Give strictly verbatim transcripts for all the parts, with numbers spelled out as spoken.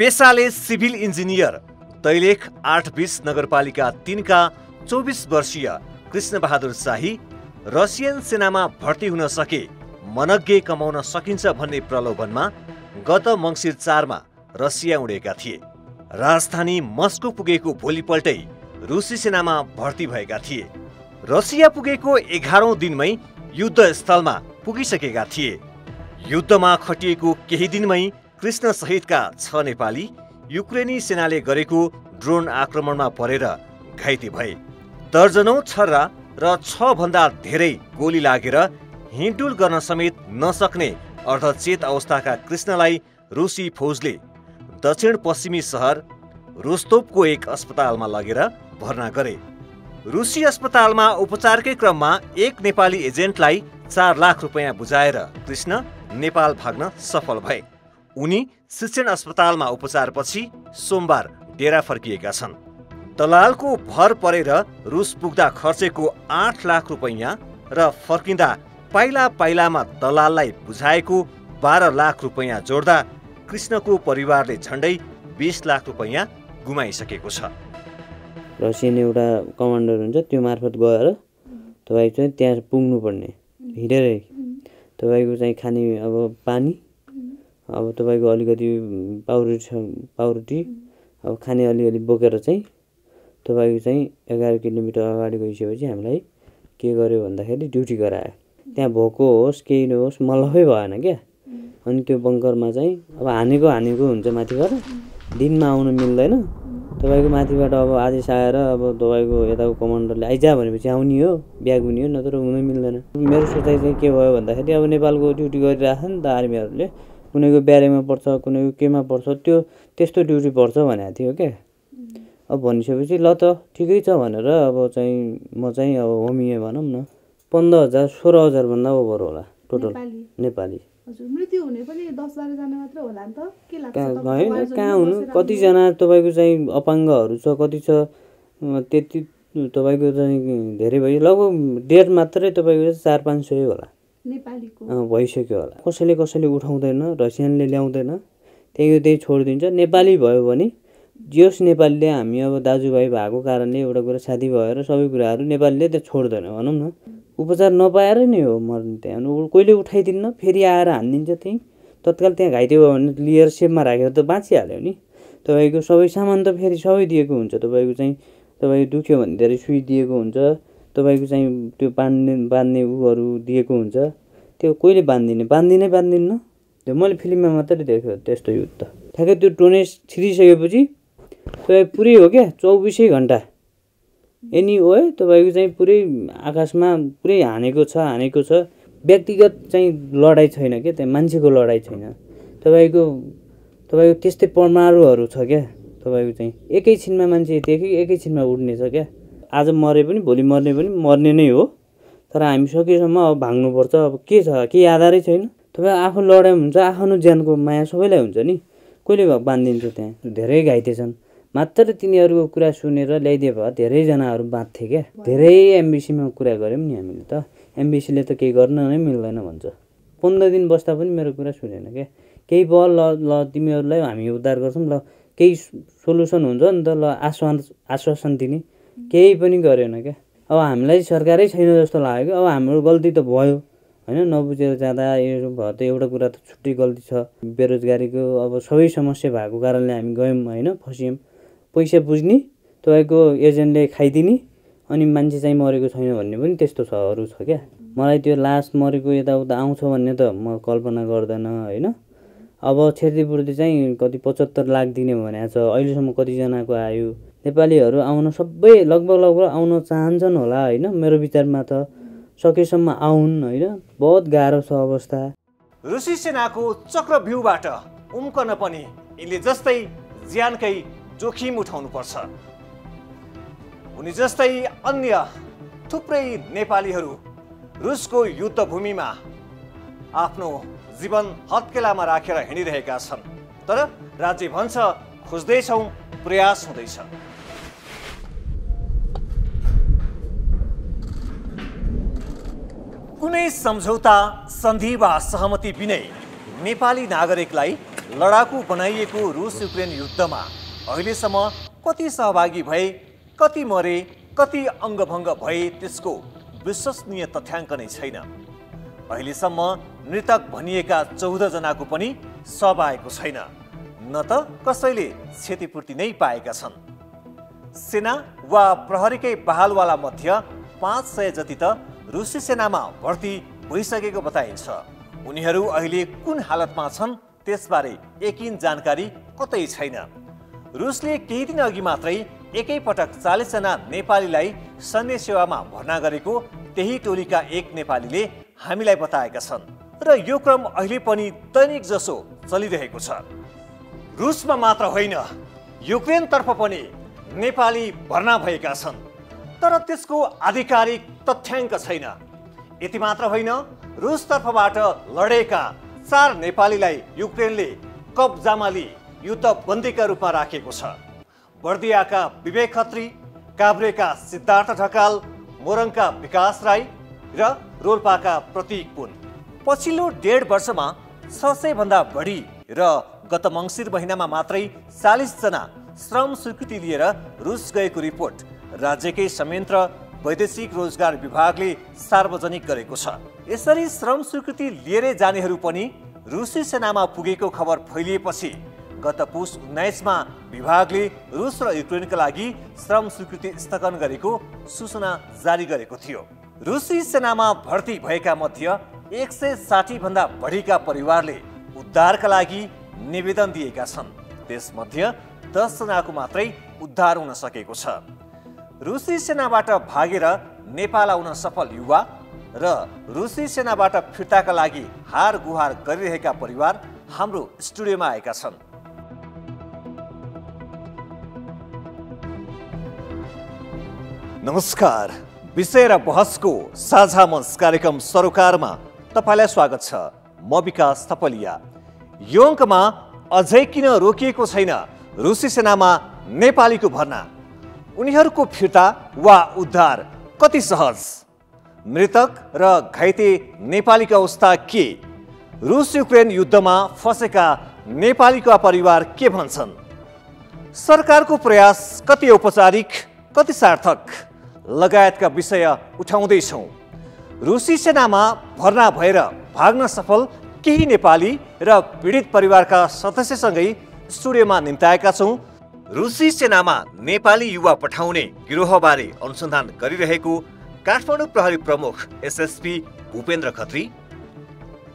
पेशाले civil engineer तैलेख आठ बीस नगरपालिका तीन का चौबीस वर्षीय कृष्ण बहादुर शाही रसियन सेनामा भर्ती हुन सके मनग्गे कमाउन सकिन्छ भन्ने प्रलोभनमा गत मंसिर चार मा रसिया उडेका थिए। राजधानी मस्को पुगेको भोलिपल्टै रुसी सेनामा भर्ती भएका थिए। रसिया पुगेको एघारौं दिनमै युद्धस्थलमा पुगिसकेका थिए। युद्धमा खटिएको केही दिनमै कृष्ण सहितका छ नेपाली युक्रेनी सेनाले गरेको ड्रोन आक्रमणमा परेर घाइते भए। दर्जनौं छर्रा र छ भन्दा धेरै गोली लागेर हिँडडुल गर्न समेत नसक्ने अर्धचेत अवस्थाका कृष्णलाई रुसी फौजले दक्षिण पश्चिमी शहर रोस्तोभको एक अस्पतालमा लगेर भर्ना गरे। रुसी अस्पतालमा उपचारकै क्रममा एक नेपाली एजेन्टलाई चार लाख रुपैयाँ बुझाएर कृष्ण नेपाल भाग्न सफल भए। उनी शिक्षण अस्पतालमा उपचारपछि सोमबार डेरा फर्किएका छन्। दलालको भर परेर रुस पुग्दा खर्चेको आठ लाख रुपैयाँ र फर्किँदा पाइला पाइलामा दलाललाई बुझाएको बाह्र लाख रुपैयाँ जोड्दा कृष्णको परिवारले झन्डै बीस लाख रुपैयाँ गुमाइसकेको छ। रसियन एउटा कमान्डर हुन्छ, त्यो मार्फत गएर तपाईको चाहिँ त्यहाँ पुग्नुपर्ने, हिँडेर तपाईँको चाहिँ खाने अब पानी, अब तपाईँको अलिकति पाउरुटी पाउरुटी अब खाने अलिअलि बोकेर चाहिँ तपाईँको चाहिँ एघार किलोमिटर अगाडि गइसकेपछि हामीलाई के गर्यो भन्दाखेरि ड्युटी गरायो। त्यहाँ भएको होस् केही नहोस् मलाई भएन क्या। अनि त्यो बङ्करमा चाहिँ अब हानेको हानेको हुन्छ, माथिबाट दिनमा आउन मिल्दैन। तपाईको माथिबाट अब आदेश आएर अब दबाईको यताको कमान्डरले आइजा भनेपछि आउने हो, ब्याग हुने हो, नत्र हुन मिल्दैन। मेरो सोचाइ चाहिँ के भयो भन्दाखेरि अब नेपालको ड्युटी गरिरहेको नि त आर्मीहरूले, कुनैको ब्यारेकमा पर्छ, कुनैको केमा पर्छ, त्यो त्यस्तो ड्युटी पर्छ भनेको थियो क्या। अब भनिसकेपछि ल त ठिकै छ भनेर अब चाहिँ म चाहिँ अब होमिएँ भनौँ न। पन्ध्र हजार सोह्र हजारभन्दा ओभर होला टोटल नेपाली। मृत्यु हुने पनि दस बाह्र जना मात्र होला नि त, के लाग्छ? कहाँ हुनु, कतिजना तपाईँको चाहिँ अपाङ्गहरू छ, कति छ त्यति तपाईँको चाहिँ धेरै भयो, लगभग डेढ मात्रै तपाईँको चार पाँच सय होला नेपालीको भइसक्यो होला। कसैले कसैले उठाउँदैन, रसियनले ल्याउँदैन, त्यही त्यही छोडिदिन्छ। नेपाली भयो भने जस नेपालीले, हामी अब दाजुभाइ भएको कारणले एउटा कुरा साथी भएर सबै कुराहरू नेपालीले त्यो छोड्दैन भनौँ न। उपचार नपाएर नै हो मर्ने, त्यहाँ कोहीले उठाइदिन्न, फेरि आएर हानिदिन्छ। त्यहीँ तत्काल त्यहाँ घाइते भयो भने लिएर सेपमा राखेर त बाँचिहाल्यो नि। तपाईँको सबै सामान त फेरि सबै दिएको हुन्छ, तपाईँको चाहिँ तपाईँ दुख्यो भने धेरै सुई दिएको हुन्छ, तपाईँको चाहिँ त्यो बाँध्ने बाँध्ने उहरू दिएको हुन्छ, त्यो कोहीले बाँधिदिने बाँधिदिनै बाँधिदिन्न। त्यो मैले फिल्ममा मात्रै देखेको त्यस्तो युद्ध। ठ्याक्कै त्यो ड्रोन छिरिसकेपछि तपाईँ पुरै हो क्या, चौबिसै घन्टा एनी ओए तपाईँको चाहिँ पुरै आकाशमा पुरै हानेको छ हानेको छ। व्यक्तिगत चाहिँ लडाइँ छैन क्या, त्यहाँ मान्छेको लडाइँ छैन। तपाईँको तपाईँको त्यस्तै परमाणुहरू छ क्या, तपाईँको चाहिँ एकैछिनमा मान्छे देखि एकैछिनमा उड्नेछ क्या। आज मरे पनि भोलि मर्ने पनि मर्ने नै हो, तर हामी सकेसम्म अब भाग्नुपर्छ। अब के छ, केही आधारै छैन। तपाईँ आफू लडाइँ हुन्छ, आफ्नो ज्यानको माया सबैलाई हुन्छ नि, कहिले बाँधिदिन्छ। त्यहाँ धेरै घाइते छन्, मात्र तिनीहरूको कुरा सुनेर ल्याइदिए भए धेरैजनाहरू बाँध्थे क्या। धेरै एमबिसीमा कुरा गऱ्यौँ नि हामीले, त एमबिसीले त केही गर्न नै मिल्दैन भन्छ। पन्ध्र दिन बस्दा पनि मेरो कुरा सुनेन क्या। केही भयो, ल ल तिमीहरूलाई हामी उद्धार गर्छौँ, ल केही सोल्युसन हुन्छ नि त, ल आश्वास आश्वासन दिने, केही पनि गरेन क्या। अब हामीलाई सरकारै छैन जस्तो लाग्यो। अब हाम्रो गल्ती त भयो होइन, नबुझेर जाँदा यो भयो त, एउटा कुरा त छुट्टै गल्ती छ। बेरोजगारीको अब सबै समस्या भएको कारणले हामी गयौँ होइन, फस्यौँ। पैसा बुझ्ने तपाईँको एजेन्टले खाइदिने, अनि मान्छे चाहिँ मरेको छैन भन्ने पनि त्यस्तो छ अरू छ क्या। मलाई त्यो लास मरेको यताउता आउँछ भन्ने त म कल्पना गर्दैन होइन। अब क्षतिपूर्ति चाहिँ कति पचहत्तर लाख दिने भनेको छ, अहिलेसम्म कतिजनाको आयो। नेपालीहरू आउन सबै लगभग लगभग आउन चाहन्छन् होला होइन, मेरो विचारमा त सकेसम्म आउन् होइन। बहुत गाह्रो छ अवस्था। रुसी सेनाको चक्रव्यूहबाट उम्कन पनि यिनले जस्तै ज्यानकै जोखिम उठाउनुपर्छ। उनी जस्तै अन्य थुप्रै नेपालीहरू रुसको युद्धभूमिमा आफ्नो जीवन हत्केलामा राखेर हिँडिरहेका छन्, तर राज्य भन्छ खोज्दैछौँ, प्रयास हुँदैछ। कुनै सम्झौता, सन्धि वा सहमति बिनै नेपाली नागरिकलाई लडाकु बनाइएको रुस युक्रेन युद्धमा अहिलेसम्म कति सहभागी भए, कति मरे, कति अंगभंग भए त्यसको विश्वसनीय तथ्याङ्क नै छैन। अहिलेसम्म मृतक भनिएका चौध जनाको पनि शव आएको छैन, न त कसैले क्षतिपूर्ति नै पाएका छन्। सेना वा प्रहरीकै बहालवाला मध्य पाँच सय जति त रुसी सेनामा भर्ती भइसकेको बताइन्छ। उनीहरू अहिले कुन हालतमा छन् त्यसबारे यकिन जानकारी कतै छैन। रुसले केही दिन अघि मात्रै एकैपटक चालीस जना नेपालीलाई सैन्य सेवामा भर्ना गरेको त्यही टोलीका एक नेपालीले हामीलाई बताएका छन् र यो क्रम अहिले पनि दैनिक जसो चलिरहेको छ। रुसमा मात्र होइन, युक्रेन तर्फ पनि नेपाली भर्ना भएका छन्, तर त्यसको आधिकारिक तथ्याङ्क छैन। यति मात्र होइन, रुस तर्फबाट लडेका चार नेपालीलाई युक्रेनले कब्जामा लिई युद्धबन्दीका रूपमा राखेको छ। बर्दियाका विवेक खत्री, काभ्रेका सिद्धार्थ ढकाल, मोरङका विकास राई र रोल्पाका प्रतीक पुन पछिल्लो डेढ वर्षमा छ सय भन्दा बढी र गत मङ्सिर महिनामा मात्रै चालीस जना श्रम स्वीकृति लिएर रुस गएको रिपोर्ट राज्यकै संयन्त्र वैदेशिक रोजगार विभागले सार्वजनिक गरेको छ। यसरी श्रम स्वीकृति लिएर जानेहरू पनि रुसी सेनामा पुगेको खबर फैलिएपछि गत पुस उन्नाइस मा विभागले रुस र युक्रेनका लागि श्रम स्वीकृति स्थगन गरेको सूचना जारी गरेको थियो। रुसी सेनामा भर्ती भएका मध्ये एक सय साठी भन्दा बढीका परिवारले उद्धारका लागि निवेदन दिएका छन्। त्यसमध्ये दस जनाको मात्रै उद्धार हुन सकेको छ। रुसी सेनाबाट भागेर नेपाल आउन सफल युवा र रुसी सेनाबाट फिर्ताका लागि हार गुहार गरिरहेका परिवार हाम्रो स्टुडियोमा आएका छन्। नमस्कार, विषय र बहसको साझा मञ्च कार्यक्रम सरोकारमा तपाईलाई स्वागत छ। म विकास थपलिया। यो अङ्कमा अझै किन रोकिएको छैन रुसी सेनामा नेपालीको भर्ना, उनीहरूको फिर्ता वा उद्धार कति सहज, मृतक र घाइते नेपालीको अवस्था के, रुस युक्रेन युद्धमा फसेका नेपालीका परिवार के भन्छन्, सरकारको प्रयास कति औपचारिक कति सार्थक लगायतका विषय उठाउँदैछौँ। रुसी सेनामा भर्ना भएर भाग्न सफल केही नेपाली र पीडित परिवारका सदस्यसँगै स्टुडियोमा निम्ताएका छौँ। रुसी सेनामा नेपाली युवा पठाउने गिरोहबारे अनुसन्धान गरिरहेको काठमाडौँ प्रहरी प्रमुख एसएसपी भूपेन्द्र खत्री,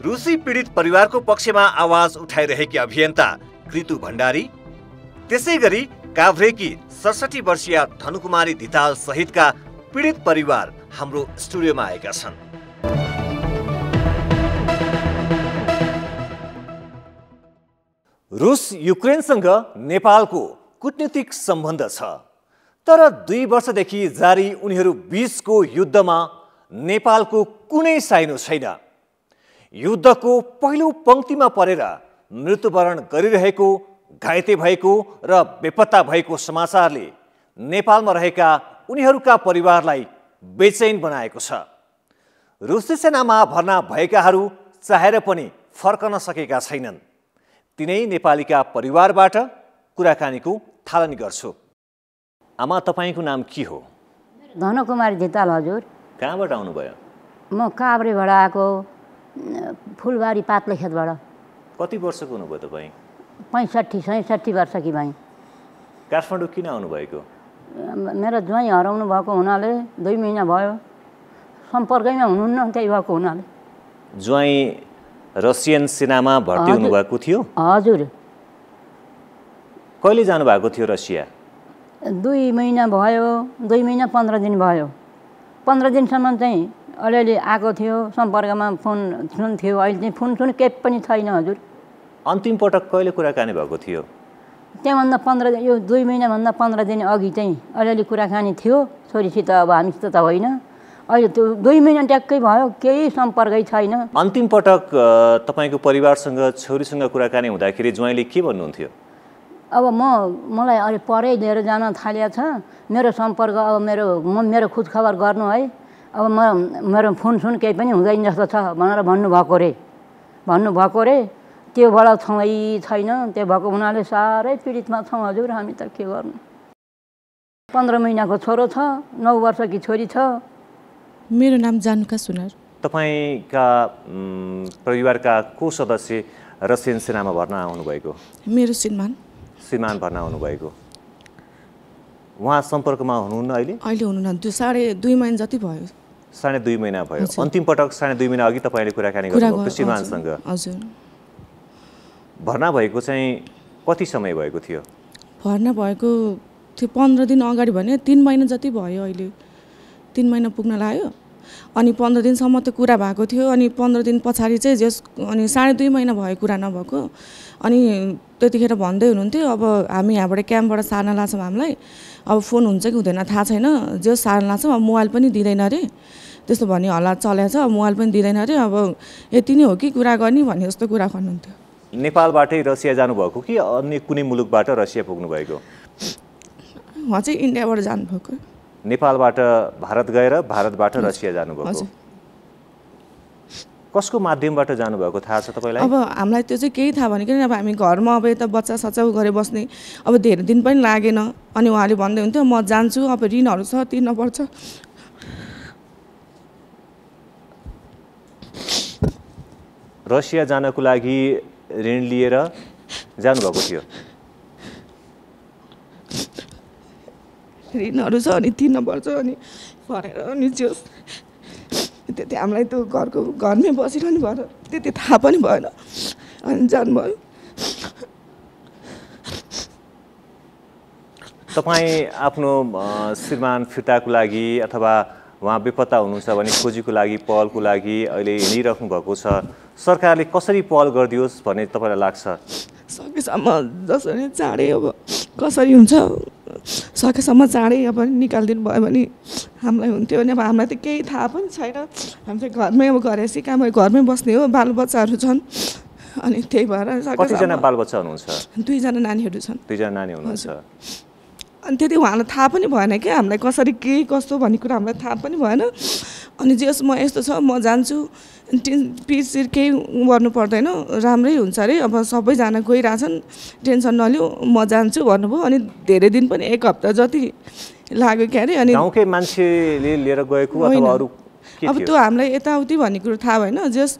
रुसी पीडित परिवारको पक्षमा आवाज उठाइरहेकी अभियन्ता कृतु भण्डारी, त्यसै गरी काभ्रेकी सडसठी वर्षीय धनुकुमारी धिताल सहितका पीडित परिवार हाम्रो स्टुडियोमा आएका छन्। रुस युक्रेनसँग नेपालको कूटनीतिक सम्बन्ध छ, तर दुई वर्षदेखि जारी उनीहरू बीचको युद्धमा नेपालको कुनै साइनो छैन। युद्धको पहिलो पङ्क्तिमा परेर मृत्युवरण गरिरहेको, घाइते भएको र बेपत्ता भएको समाचारले नेपालमा रहेका उनीहरूका परिवारलाई बेचैन बनाएको छ। रुसी सेनामा भर्ना भएकाहरू चाहेर पनि फर्कन सकेका छैनन्। तिनै नेपालीका परिवारबाट कुराकानीको थालनी गर्छु। आमा, तपाईँको नाम के हो? धनुकुमारी धिताल हजुर। कहाँबाट आउनुभयो? म काभ्रेबाट आएको, फुलबारी पातलेखेतबाट। कति वर्षको हुनुभयो तपाईँ? पैँसठी सैँसठी वर्ष कि भाइ। काठमाडौँ किन आउनुभएको? मेरो ज्वाइँ हराउनु भएको हुनाले दुई महिना भयो, सम्पर्कैमा हुनुहुन्न, त्यही भएको हुनाले। ज्वाइँ रसियन सेनामा भर्ती हुनुभएको थियो? हजुर। कहिले जानुभएको थियो रसिया? दुई महिना भयो, दुई महिना पन्ध्र दिन भयो। पन्ध्र दिनसम्म चाहिँ अलिअलि आएको थियो, सम्पर्कमा फोन सुन थियो। अहिले चाहिँ फोन सुन केही पनि छैन हजुर। अन्तिम पटक कहिले कुराकानी भएको थियो? त्यहाँभन्दा पन्ध्र दिन, यो दुई महिनाभन्दा पन्ध्र दिन अघि चाहिँ अलिअलि कुराकानी थियो छोरीसित। अब हामीसित त होइन। अहिले त्यो दुई महिना ट्याक्कै भयो, केही सम्पर्कै छैन। अन्तिम पटक तपाईँको परिवारसँग, छोरीसँग कुराकानी हुँदाखेरि ज्वाइँले के भन्नुहुन्थ्यो? अब म मलाई अहिले परै लिएर जान थालिया छ, मेरो सम्पर्क अब मेरो म मेरो खोजखबर गर्नु है, अब म मेरो फोन सुन केही पनि हुँदैन जस्तो छ भनेर भन्नुभएको रे भन्नुभएको रे त्यो बडा थङै छैन त्यो भएको हुनाले सारै पीडितमा छौ हजुर हामी त के गर्नु पन्ध्र महिनाको छोरो छ नौ वर्षकी छोरी छ मेरो नाम जानुका सुनार तपाईका परिवारका को सदस्य रसियन सेनामा भर्ना आउनु भएको मेरो श्रीमान श्रीमान भर्ना आउनु भएको उहाँ सम्पर्कमा हुनुहुन्न अहिले अहिले हुनुहुन्न त्यो साढे दुई महिना जति भयो साढे दुई महिना भयो अन्तिम पटक साढे दुई महिना अघि तपाईले कुराकानी गर्नुभयो श्रीमानसँग हजुर भर्ना भएको चाहिँ कति समय भएको थियो भर्ना भएको त्यो पन्ध्र दिन अगाडि भने तीन महिना जति भयो अहिले तीन महिना पुग्न लाग्यो अनि पन्ध्र दिन सम्म त कुरा भएको थियो अनि पन्ध्र दिन पछाडी चाहिँ जस अनि साढे दुई महिना भयो कुरा नभएको अनि त्यतिखेर भन्दै हुनुहुन्थ्यो अब हामी यहाँबाट क्याम्पबाट सार्न लाछौं हामीलाई अब फोन हुन्छ कि हुँदैन थाहा छैन जे सार्न लाछौं अब मोबाइल पनि दिदैन रे त्यस्तो भनी हल्ला चलेछ अब मोबाइल पनि दिदैन रे अब यति नै हो कि कुरा गर्ने भन्ने जस्तो कुरा भन्नुहुन्थ्यो नेपालबाटै रसिया जानु भएको कि अन्य कुनै मुलुकबाट रसिया पुग्नु भएको उहाँ चाहिँ इन्डियाबाट जानु भएको नेपालबाट भारत गएर भारतबाट रसिया जानु भएको कसको माध्यमबाट जानु भएको थाहा छ तपाईलाई अब हामीलाई त्यो चाहिँ केही थाहा भनेको अब हामी घरमा अब यता बच्चा सचाउ गरे बस्ने अब धेरै दिन पनि लागेन अनि उहाँले भन्दै हुन्थ्यो म जान्छु अब ऋणहरु छ तिर्न पर्छ रसिया जानको लागि ऋण लिएर जानु भएको थियो ऋणहरु छ अनि तिर्न पर्छ अनि फरेर अनि जोस त्यति हामीलाई त घरको घरमै बसिरहनु भएर त्यति थाहा पनि भएन अनि जानुभयो तपाईं आफ्नो श्रीमान फिर्ताको लागि अथवा उहाँ बेपत्ता हुनुहुन्छ भने खोजीको लागि पहलको लागि अहिले हिँडिराख्नु भएको छ सरकारले कसरी पहल गर्दियोस् भन्ने तपाईलाई लाग्छ सकेसम्म जसरी चाँडै अब कसरी हुन्छ सकेसम्म चाँडै अब निकालिदिनु भयो भने हामीलाई हुन्थ्यो अनि अब हामीलाई त केही थाहा पनि छैन हामी चाहिँ घरमै अब गरेसी काम घरमै बस्ने हो बालबच्चाहरू छन् अनि त्यही भएर कतिजना बालबच्चा हुनुहुन्छ दुईजना नानीहरू छन् दुईजना नानी हुनुहुन्छ अनि त्यति उहाँलाई थाहा पनि भएन के हामीलाई कसरी के कस्तो भन्ने कुरा हामीलाई थाहा पनि भएन अनि जस म यस्तो छ म जान्छु पिसिर केही गर्नु पर्दैन राम्रै हुन्छ अरे अब सबैजना गइरहेछन् टेन्सन नलिऊ म जान्छु भन्नुभयो अनि धेरै दिन पनि एक हप्ता जति लाग्यो के अरे अनि गाउँकै मान्छेले लिएर गएको अथवा अरु अब त्यो हामीलाई यताउति भन्ने कुरो थाहा भएन जस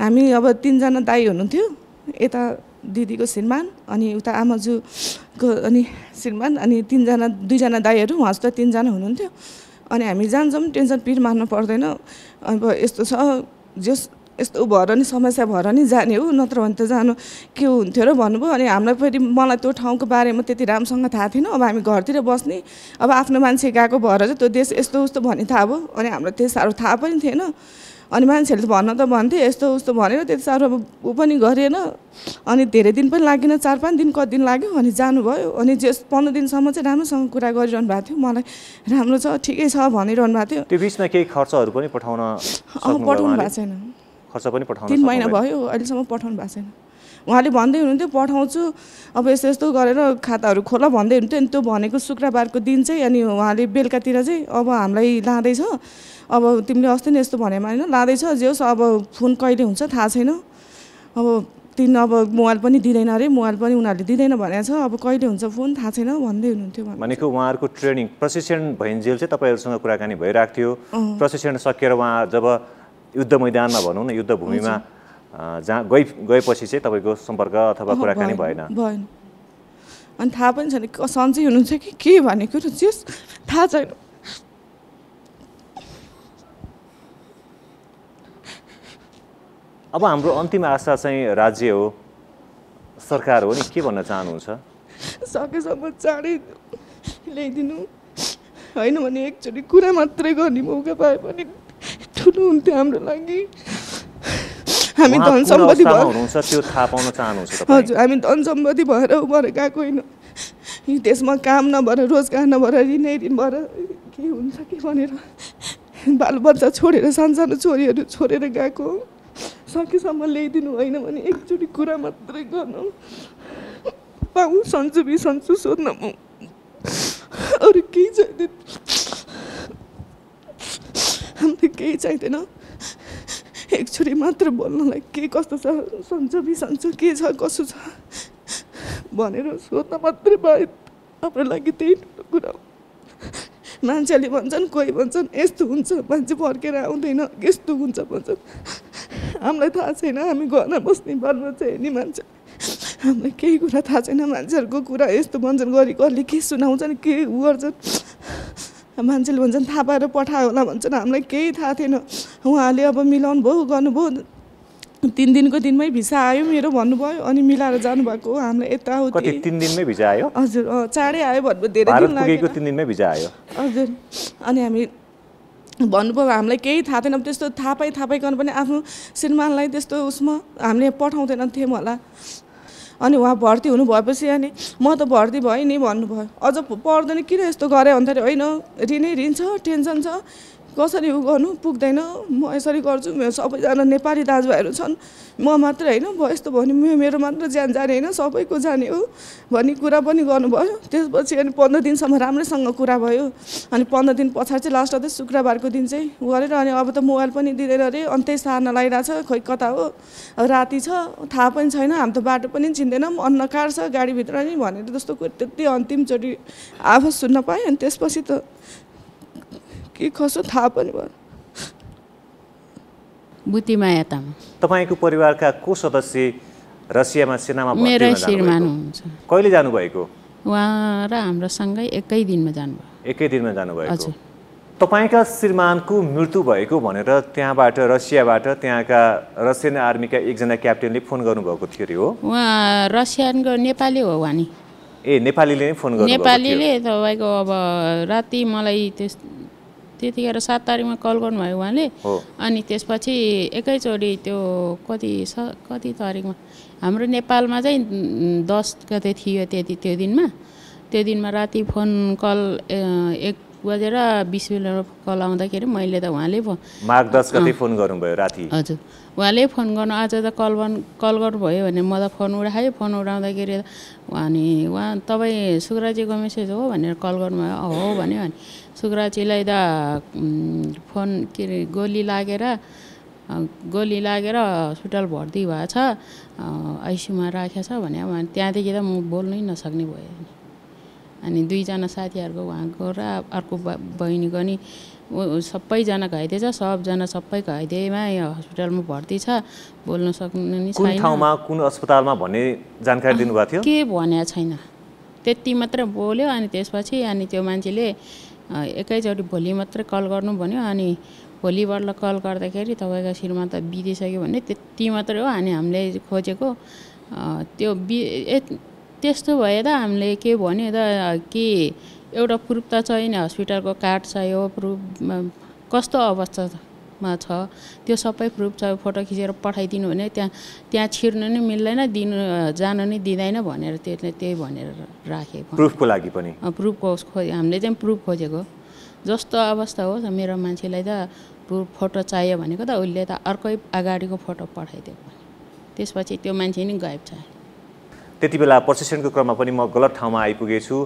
हामी अब तीनजना दाई हुनुहुन्थ्यो यता दिदीको श्रीमान अनि उता आमाजुको अनि श्रीमान अनि तीनजना दुईजना दाईहरू उहाँ जस्तो तीनजना हुनुहुन्थ्यो अनि हामी जान्छौँ टेन्सन पिर मार्नु पर्दैन अब यस्तो छ जस यस्तो भएर नि समस्या भएर नि जाने हो नत्र भने त जानु के हुन्थ्यो र भन्नुभयो अनि हामीलाई फेरि मलाई त्यो ठाउँको बारेमा त्यति राम्रोसँग थाहा थिएन अब हामी घरतिर बस्ने अब आफ्नो मान्छे गएको भएर चाहिँ त्यो देश यस्तो उस्तो भन्ने थाहा भयो अनि हामीलाई त्यति साह्रो थाहा पनि थिएन अनि मान्छेहरूले त भन्न त भन्थे यस्तो उस्तो भनेर त्यति साह्रो अब ऊ पनि गरेन अनि धेरै दिन पनि लागेन चार पाँच दिन कति दिन लाग्यो अनि जानुभयो अनि जस पन्ध्र दिनसम्म चाहिँ राम्रोसँग कुरा गरिरहनु भएको थियो मलाई राम्रो छ ठिकै छ भनिरहनु भएको थियो त्यो बिचमा केही खर्चहरू पनि पठाउन पठाउनु भएको छैन खर्च पनि पठाउनु तीन महिना भयो अहिलेसम्म पठाउनु भएको छैन उहाँले भन्दै हुनुहुन्थ्यो पठाउँछु अब यस्तो यस्तो गरेर खाताहरू खोल भन्दै हुनुहुन्थ्यो अनि त्यो भनेको शुक्रबारको दिन चाहिँ अनि उहाँले बेलुकातिर चाहिँ अब हामीलाई लाँदैछ अब तिमीले अस्ति नै यस्तो भनेमा हैन लाँदैछ जे होस् अब फोन कहिले हुन्छ थाहा छैन अब तिन अब मोबाइल पनि दिँदैन अरे मोबाइल पनि उनीहरूले दिँदैन भनेको छ अब कहिले हुन्छ फोन थाहा छैन भन्दै हुनुहुन्थ्यो भनेको उहाँहरूको ट्रेनिङ प्रशिक्षण भइन्जेल चाहिँ तपाईँहरूसँग कुराकानी भइरहेको थियो प्रशिक्षण सकिएर उहाँ जब युद्ध मैदानमा भनौँ न युद्ध भूमिमा जहाँ गए गएपछि चाहिँ तपाईँको सम्पर्क अथवा कुराकानी भएन भएन अनि थाहा पनि छैन सन्चै हुनुहुन्छ कि के भनेको चिज थाहा छैन अब हाम्रो अन्तिम आशा चाहिँ राज्य हो सरकार हो नि के भन्न चाहनुहुन्छ सकेसम्म चाँडै ल्याइदिनु होइन भने एकचोटि कुरा मात्रै गर्ने मौका पाए पनि ठुलो हुन्थ्यो हाम्रो लागि हामी धन सम्पत्ति भएर त्यो थाहा पाउन चाहनुहुन्छ तपाईँ हजुर हामी धन सम्पत्ति भएर उभर गएको हैन देशमा काम नभएर रोजगार नभएर ऋणै ऋण भएर के हुन्छ के भनेर बालबच्चा छोडेर सानसानो छोरीहरू छोडेर गएको सकेसम्म ल्याइदिनु होइन भने एकचोटि कुरा मात्रै गर्नु पाऊ सन्चु बिसन्चु सोध्न म अरू केही चाहिँदैन हामी केही चाहिँदैन एक छोरी मात्र बोल्नलाई के कस्तो छ सन्चो बि सन्चो के छ कसो छ भनेर सोध्न मात्र बाहेक हाम्रो लागि त्यही कुरा हो मान्छेले भन्छन् कोही भन्छन् यस्तो हुन्छ मान्छे फर्केर आउँदैन यस्तो हुन्छ भन्छन् हामीलाई थाहा छैन हामी घरमा बस्ने बर्बाद छैन नि मान्छे हामीलाई केही कुरा थाहा छैन मान्छेहरुको कुरा यस्तो भन्छन् गरी कसले के सुनाउँछन् के गर्छन् मान्छेले भन्छन् थाहा पाएर पठायो होला भन्छन् हामीलाई केही थाहा थिएन उहाँले अब मिलाउनु भयो गर्नुभयो तीन दिनको दिनमै भिसा आयो मेरो भन्नुभयो अनि मिलाएर जानु भएको हो हामीलाई यता हो कति तीन दिनमै भिसा आयो हजुर चाँडै आयो भन्नु धेरै दिन लागेको तीन दिनमै भिसा आयो हजुर अनि हामी भन्नुभयो हामीलाई केही थाहा थिएन त्यस्तो थाहा पाइ थाहा पाइकन पनि आफ्नो श्रीमानलाई त्यस्तो उसमा हामीले पठाउँदैनन् थियौँ होला अनि उहाँ भर्ती हुनु भएपछि अनि म त भर्ती भए नि भन्नुभयो अझ पढ्दैन किन यस्तो गरे भन्दाखेरि हैन रिनै रिन छ टेन्सन छ कसरी उ गर्नु पुग्दैन म यसरी गर्छु मेरो सबैजना नेपाली दाजुभाइहरू छन् म मात्र हैन भयो यस्तो भन्नु मेरो मात्र ज्यान जाने हैन सबैको जाने हो भन्ने कुरा पनि गर्नुभयो त्यसपछि अनि पन्ध्र दिनसम्म राम्रैसँग कुरा भयो अनि पन्ध्र दिन पछाडि लास्ट अझ शुक्रबारको दिन चाहिँ गरेर अनि अब त मोबाइल पनि दिदैन रे अनि त्यही सार्न लागिरहेछ खोइ कता हो राति छ थाहा पनि छैन हामी त बाटो पनि चिन्दैनौँ अन्धकार छ गाडीभित्र नि भनेर जस्तो त्यति अन्तिमचोटि आवाज सुन्न पाएँ अनि त्यसपछि त के कसो थाहा पनि भयो बुतिमाया तामा तपाईको परिवारका को सदस्य रसियामा सेनामा भर्ती हुनुभएको मेरो श्रीमान हुनुहुन्छ कहिले जानु भएको उहाँ र हाम्रो सँगै एकै दिनमा जानु भयो एकै दिनमा जानु भएको हजुर तपाईका श्रीमानको मृत्यु भएको भनेर त्यहाँबाट रसियाबाट त्यहाँका रसियन आर्मीका एकजना क्याप्टेनले फोन गर्नु भएको थियो रे हो उहाँ रसियनको नेपाली हो वानी ए नेपालीले नै फोन गर्नु भएको थियो नेपालीले तपाईको अब राति मलाई त्यस त्यतिखेर सात तारिखमा कल गर्नुभयो उहाँले अनि त्यसपछि एकैचोटी त्यो कति कति तारिखमा हाम्रो नेपालमा चाहिँ दस गते थियो त्यति त्यो दिनमा त्यो दिनमा राति फोन कल एक बजेर बीस बेला कल आउँदाखेरि मैले त उहाँले माघ दस गते फोन गर्नुभयो राति हजुर उहाँले फोन गर्नु आज त कल कल गर्नुभयो भने म त फोन उठाएँ फोन उठाउँदाखेरि अनि उहाँ तपाईँ सुग्राजीको मेसेज हो भनेर कल गर्नुभयो हो भन्यो अनि सुग्राजीलाई त फोन के अरे गोली लागेर गोली लागेर हस्पिटल भर्ती भएछ आइसियुमा राखेको छ भने त्यहाँदेखि त म बोल्नै नसक्ने भयो अनि दुईजना साथीहरुको उहाँको र अर्को बहिनीको नि सबैजना घाइते छ सबजना सबै घाइतेमा हस्पिटलमा भर्ती छ बोल्न सक्नु नि छैन कुन ठाउँमा कुन अस्पतालमा भन्ने जानकारी दिनुभएको थियो के भन्या छैन त्यति मात्र बोल्यो अनि त्यसपछि अनि त्यो मान्छेले एकैचोटी भोलि मात्रै कल गर्नु भन्यो अनि भोलिबाट कल गर्दाखेरि तपाईँको श्रीमान त बितिसक्यो भने त्यति मात्रै हो अनि हामीले खोजेको त्यो त्यस्तो भए त हामीले के भन्यो त कि एउटा प्रुफ त छैन हस्पिटलको कार्ड चाहियो प्रुफ कस्तो अवस्थामा छ त्यो सबै प्रुफ छ फोटो खिचेर पठाइदिनु भने त्यहाँ त्यहाँ छिर्नु नै मिल्दैन दिनु जानु नै दिँदैन भनेर त्यसले त्यही भनेर राखेको प्रुफको लागि पनि प्रुफको खोजे हामीले चाहिँ प्रुफ खोजेको जस्तो अवस्था हो मेरो मान्छेलाई त प्रुफ फोटो चाहियो भनेको त उसले त अर्कै अगाडिको फोटो पठाइदियो भने त्यसपछि त्यो मान्छे नि गायब छ त्यति बेला प्रशिक्षणको क्रममा पनि म गलत ठाउँमा आइपुगेछु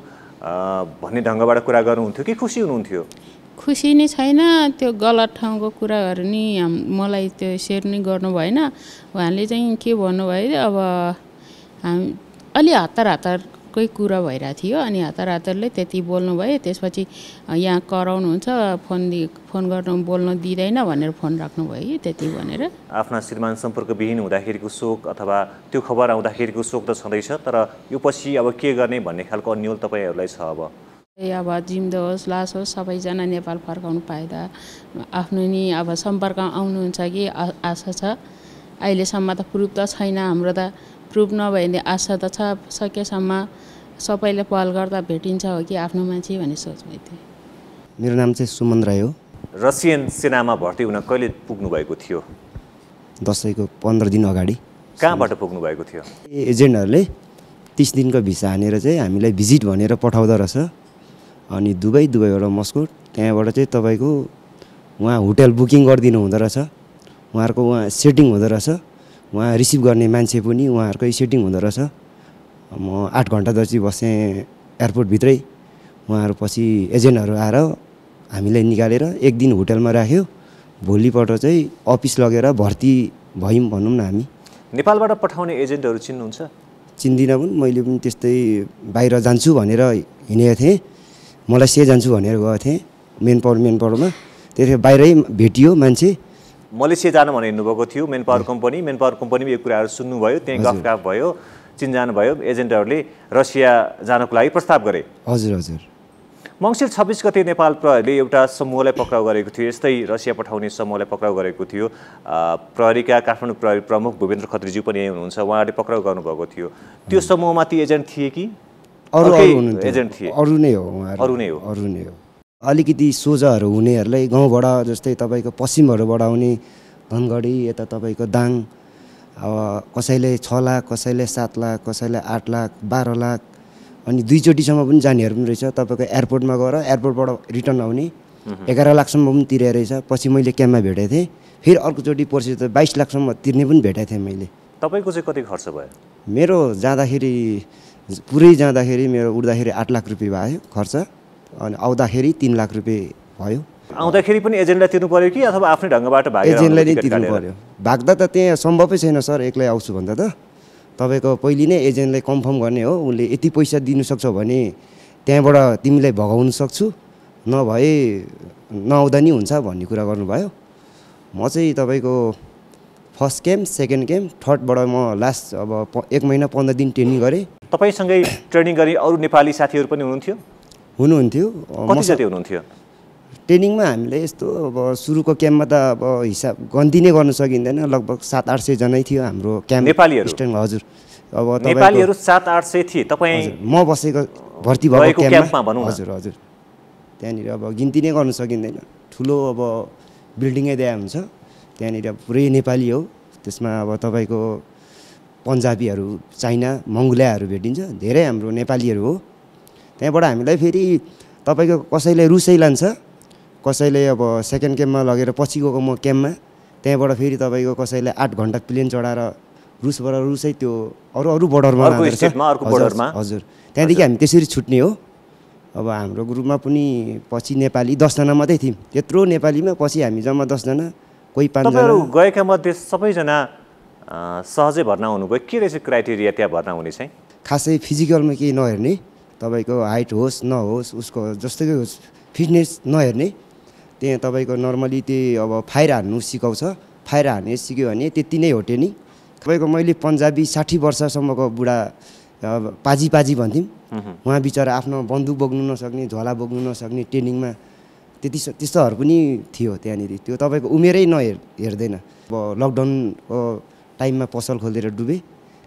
भन्ने ढङ्गबाट कुरा गर्नुहुन्थ्यो कि खुसी हुनुहुन्थ्यो खुसी नै छैन त्यो गलत ठाउँको कुराहरू नि मलाई त्यो सेयर नै गर्नु भएन उहाँले चाहिँ के भन्नुभयो अब हामी अलि हतार हतारकै कुरा भइरहेको थियो अनि हतार हतारले त्यति बोल्नुभयो त्यसपछि यहाँ कराउनुहुन्छ फोन फोन गर्नु बोल्नु दिँदैन भनेर फोन राख्नुभयो कि त्यति भनेर आफ्ना श्रीमान सम्पर्कविहीन हुँदाखेरिको शोक अथवा त्यो खबर आउँदाखेरिको शोक त छँदैछ तर यो पछि अब के गर्ने भन्ने खालको अन्यल तपाईँहरूलाई छ अब ए अब जिम्दा होस् लास होस् सबैजना नेपाल फर्काउनु पाएदा आफ्नो नि अब सम्पर्क आउनुहुन्छ कि आशा छ अहिलेसम्म त प्रुफ त छैन हाम्रो त प्रुफ नभए भने आशा त छ सकेसम्म सबैले पहल गर्दा भेटिन्छ हो कि आफ्नो मान्छे भन्ने सोच्दै थिएँ मेरो नाम चाहिँ सुमन राई हो रसियन सेनामा भर्ती हुन कहिले पुग्नु भएको थियो दसैँको पन्ध्र दिन अगाडि कहाँबाट पुग्नु भएको थियो एजेन्टहरूले तीस दिनको भिसा हानेर चाहिँ हामीलाई भिजिट भनेर पठाउँदो रहेछ अनि दुबई दुबईबाट मस्को त्यहाँबाट चाहिँ तपाईँको उहाँ होटल बुकिङ गरिदिनु हुँदो रहेछ उहाँहरूको उहाँ सेटिङ हुँदो रहेछ उहाँ रिसिभ गर्ने मान्छे पनि उहाँहरूकै सेटिङ हुँदो रहेछ म आठ घन्टा जति बसेँ एयरपोर्टभित्रै उहाँहरू पछि एजेन्टहरू आएर हामीलाई निकालेर एक दिन होटलमा राख्यो भोलिपल्ट चाहिँ अफिस लगेर भर्ती भयौं भनौं न हामी नेपालबाट पठाउने एजेन्टहरु चिन्नुहुन्छ चिन्दिन पनि मैले पनि त्यस्तै बाहिर जान्छु भनेर हिनेको थिए मलाई से जान्छु भनेर गए थिए मेन पावर मेन पावरमा त्यसै बाहिरै भेटियो मान्छे मलेसिया जान भने हिँड्नु भएको थियो man power company man power कम्पनीमा यो कुराहरु सुन्नु भयो त्यही गफगाफ भयो चिन्जान भयो एजेन्टहरुले रसिया जानको लागि प्रस्ताव गरे हजुर हजुर मंसिर छब्बीस गते नेपाल प्रहरीले एउटा समूहलाई पक्राउ गरेको थियो यस्तै रसिया पठाउने समूहलाई पक्राउ गरेको थियो प्रहरीका काठमाडौँ प्रहरी प्रमुख भूपेन्द्र खत्रीज्यू पनि यही हुनुहुन्छ उहाँले पक्राउ गर्नु भएको थियो त्यो समूहमा ती एजेन्ट थिए कि अरु एजेन्ट थिए अरु नै हो अरु नै हो अरु नै हो अलिकति सोझाहरु हुनेहरुलाई गाउँबाट जस्तै तपाईको पश्चिमहरुबाट आउने धनगढी यता तपाईको दाङ अब कसैले छ लाख कसैले सात लाख कसैले आठ लाख बाह्र लाख अनि दुई चोटीसम्म पनि जानेहरु पनि रहेछ तपाईको एयरपोर्टमा गएर एयरपोर्टबाट रिटर्न आउने एघार लाखसम्म पनि तिरेको रहेछ पछि मैले क्याम्पमा भेटे थिए फेरि अर्को चोटी पर्सि त बाइस लाखसम्म तिर्ने पनि भेटे थिए मैले तपाईको चाहिँ कति खर्च भयो मेरो जाँदाखेरि पुरै जाँदाखेरि मेरो उड्दाखेरि आठ लाख रुपैयाँ भयो खर्च अनि आउँदाखेरि तीन लाख रुपैयाँ भयो आउँदाखेरि पनि एजेन्टलाई तिर्नु पर्यो कि अथवा आफ्नै ढंगबाट भाग्यो एजेन्टलाई नै तिर्नु पर्यो भाग्दा त त्यहाँ सम्भवै छैन सर एक्लै आउँछु भन्दा त तपाईको पहिले नै एजेन्टलाई कन्फर्म गर्ने हो उले यति पैसा दिनु सक्छ भने त्यहाँबाट तिमीलाई भगाउन सक्छु नभए नआउँदा नि हुन्छ भन्ने कुरा गर्नुभयो म चाहिँ तपाईको first camp second camp third बाट म लास्ट अब एक महिना पन्ध्र दिन ट्रेनिङ गरे तपाईसँगै ट्रेनिङ गरी अरु नेपाली साथीहरु पनि हुनुहुन्थ्यो हुनुहुन्थ्यो कति जति हुनुहुन्थ्यो ट्रेनिङमा हामीले यस्तो अब सुरुको क्याम्पमा त अब हिसाब गन्ती नै गर्न सकिँदैन लगभग सात आठ सय जनै थियो हाम्रो क्याम्प नेपालीहरु हजुर अब नेपालीहरु सात आठ सय थिए तपाई म बसेको भर्ती भएको क्याम्पमा भन्नु हजुर हजुर त्यहाँनिर अब गिन्ती नै गर्न सकिँदैन ठुलो अब बिल्डिङै दिए हुन्छ त्यहाँनिर पुरै नेपाली हो त्यसमा अब तपाईको पञ्जाबीहरु चाइना मंगोलियाहरु भेटिन्छ धेरै हाम्रो नेपालीहरु हो त्यहाँबाट हामीलाई फेरि तपाईको कसैले रुसै लान्छ कसैले अब सेकेन्ड क्याम्पमा लगेर पछि गएको म क्याम्पमा त्यहाँबाट फेरि तपाईको कसैले आठ घण्टा प्लेन चढाएर रुसबाट रुसै त्यो अरू अरू बोर्डरमा हजुर त्यहाँदेखि हामी त्यसरी छुट्ने हो अब हाम्रो ग्रुपमा पनि पछि नेपाली दसजना मात्रै थियौँ त्यत्रो नेपालीमा पछि हामी जम्मा दसजना कोही पाँचजना गएका मध्ये सबैजना सहजै भर्ना हुनुभयो के रहेछ क्राइटेरिया त्यहाँ भर्ना हुने चाहिँ खासै फिजिकलमा केही नहेर्ने तपाईँको हाइट होस् नहोस् उसको जस्तैकै होस् फिटनेस नहेर्ने त्यहाँ तपाईको नर्मली त्यो अब फायर हान्नु सिकाउँछ फायर हान्ने सिक्यो भने त्यति नै हो ट्रेनिङ तपाईको मैले पन्जाबी साठी वर्षसम्मको बुढा पाजी पाजी भन्थ्यौँ उहाँ बिचरा आफ्नो बन्दुक बोक्नु नसक्ने झोला बोक्नु नसक्ने ट्रेनिङमा त्यति त्यस्तोहरु पनि थियो त्यहाँनिर त्यो तपाईको उमेरै नहेर हेर्दैन अब लकडाउनको टाइममा पसल खोलेर डुबे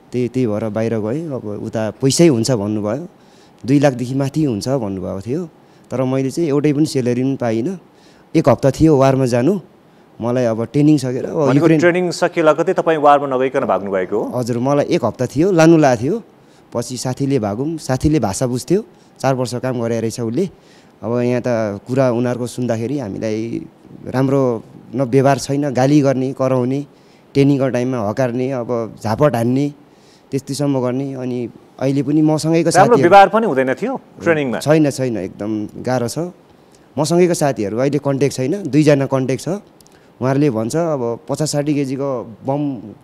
त्यही त्यही भएर बाहिर गए अब उता पैसै हुन्छ भन्नुभयो दुई लाखदेखि माथि हुन्छ भन्नुभएको थियो तर मैले चाहिँ एउटै पनि स्यालेरी पनि पाइनँ एक हप्ता थियो वारमा जानु मलाई अब ट्रेनिङ सकेर युक्रेन ट्रेनिङ सकिएलगतै तपाई वारमा नभइकन भाग्नु भएको हो हजुर मलाई एक हप्ता थियो लानु ला थियो पछि साथीले भागौँ साथीले भाषा बुझ्थ्यो चार वर्ष काम गरे रहेछ उसले अब यहाँ त कुरा उनीहरुको सुन्दाखेरि हामीलाई राम्रो न व्यवहार छैन गाली गर्ने कराउने ट्रेनिङको टाइममा हकार्ने अब झापट हान्ने त्यस्तैसम्म गर्ने अनि अहिले पनि मसँगैको साथीहरु व्यवहार पनि हुँदैन थियो ट्रेनिङमा छैन छैन एकदम गाह्रो छ मसँगैको साथीहरु अहिले कन्ट्याक्ट छैन दुईजना कन्ट्याक्ट छ उहाँहरूले भन्छ अब पचास साठी केजीको बम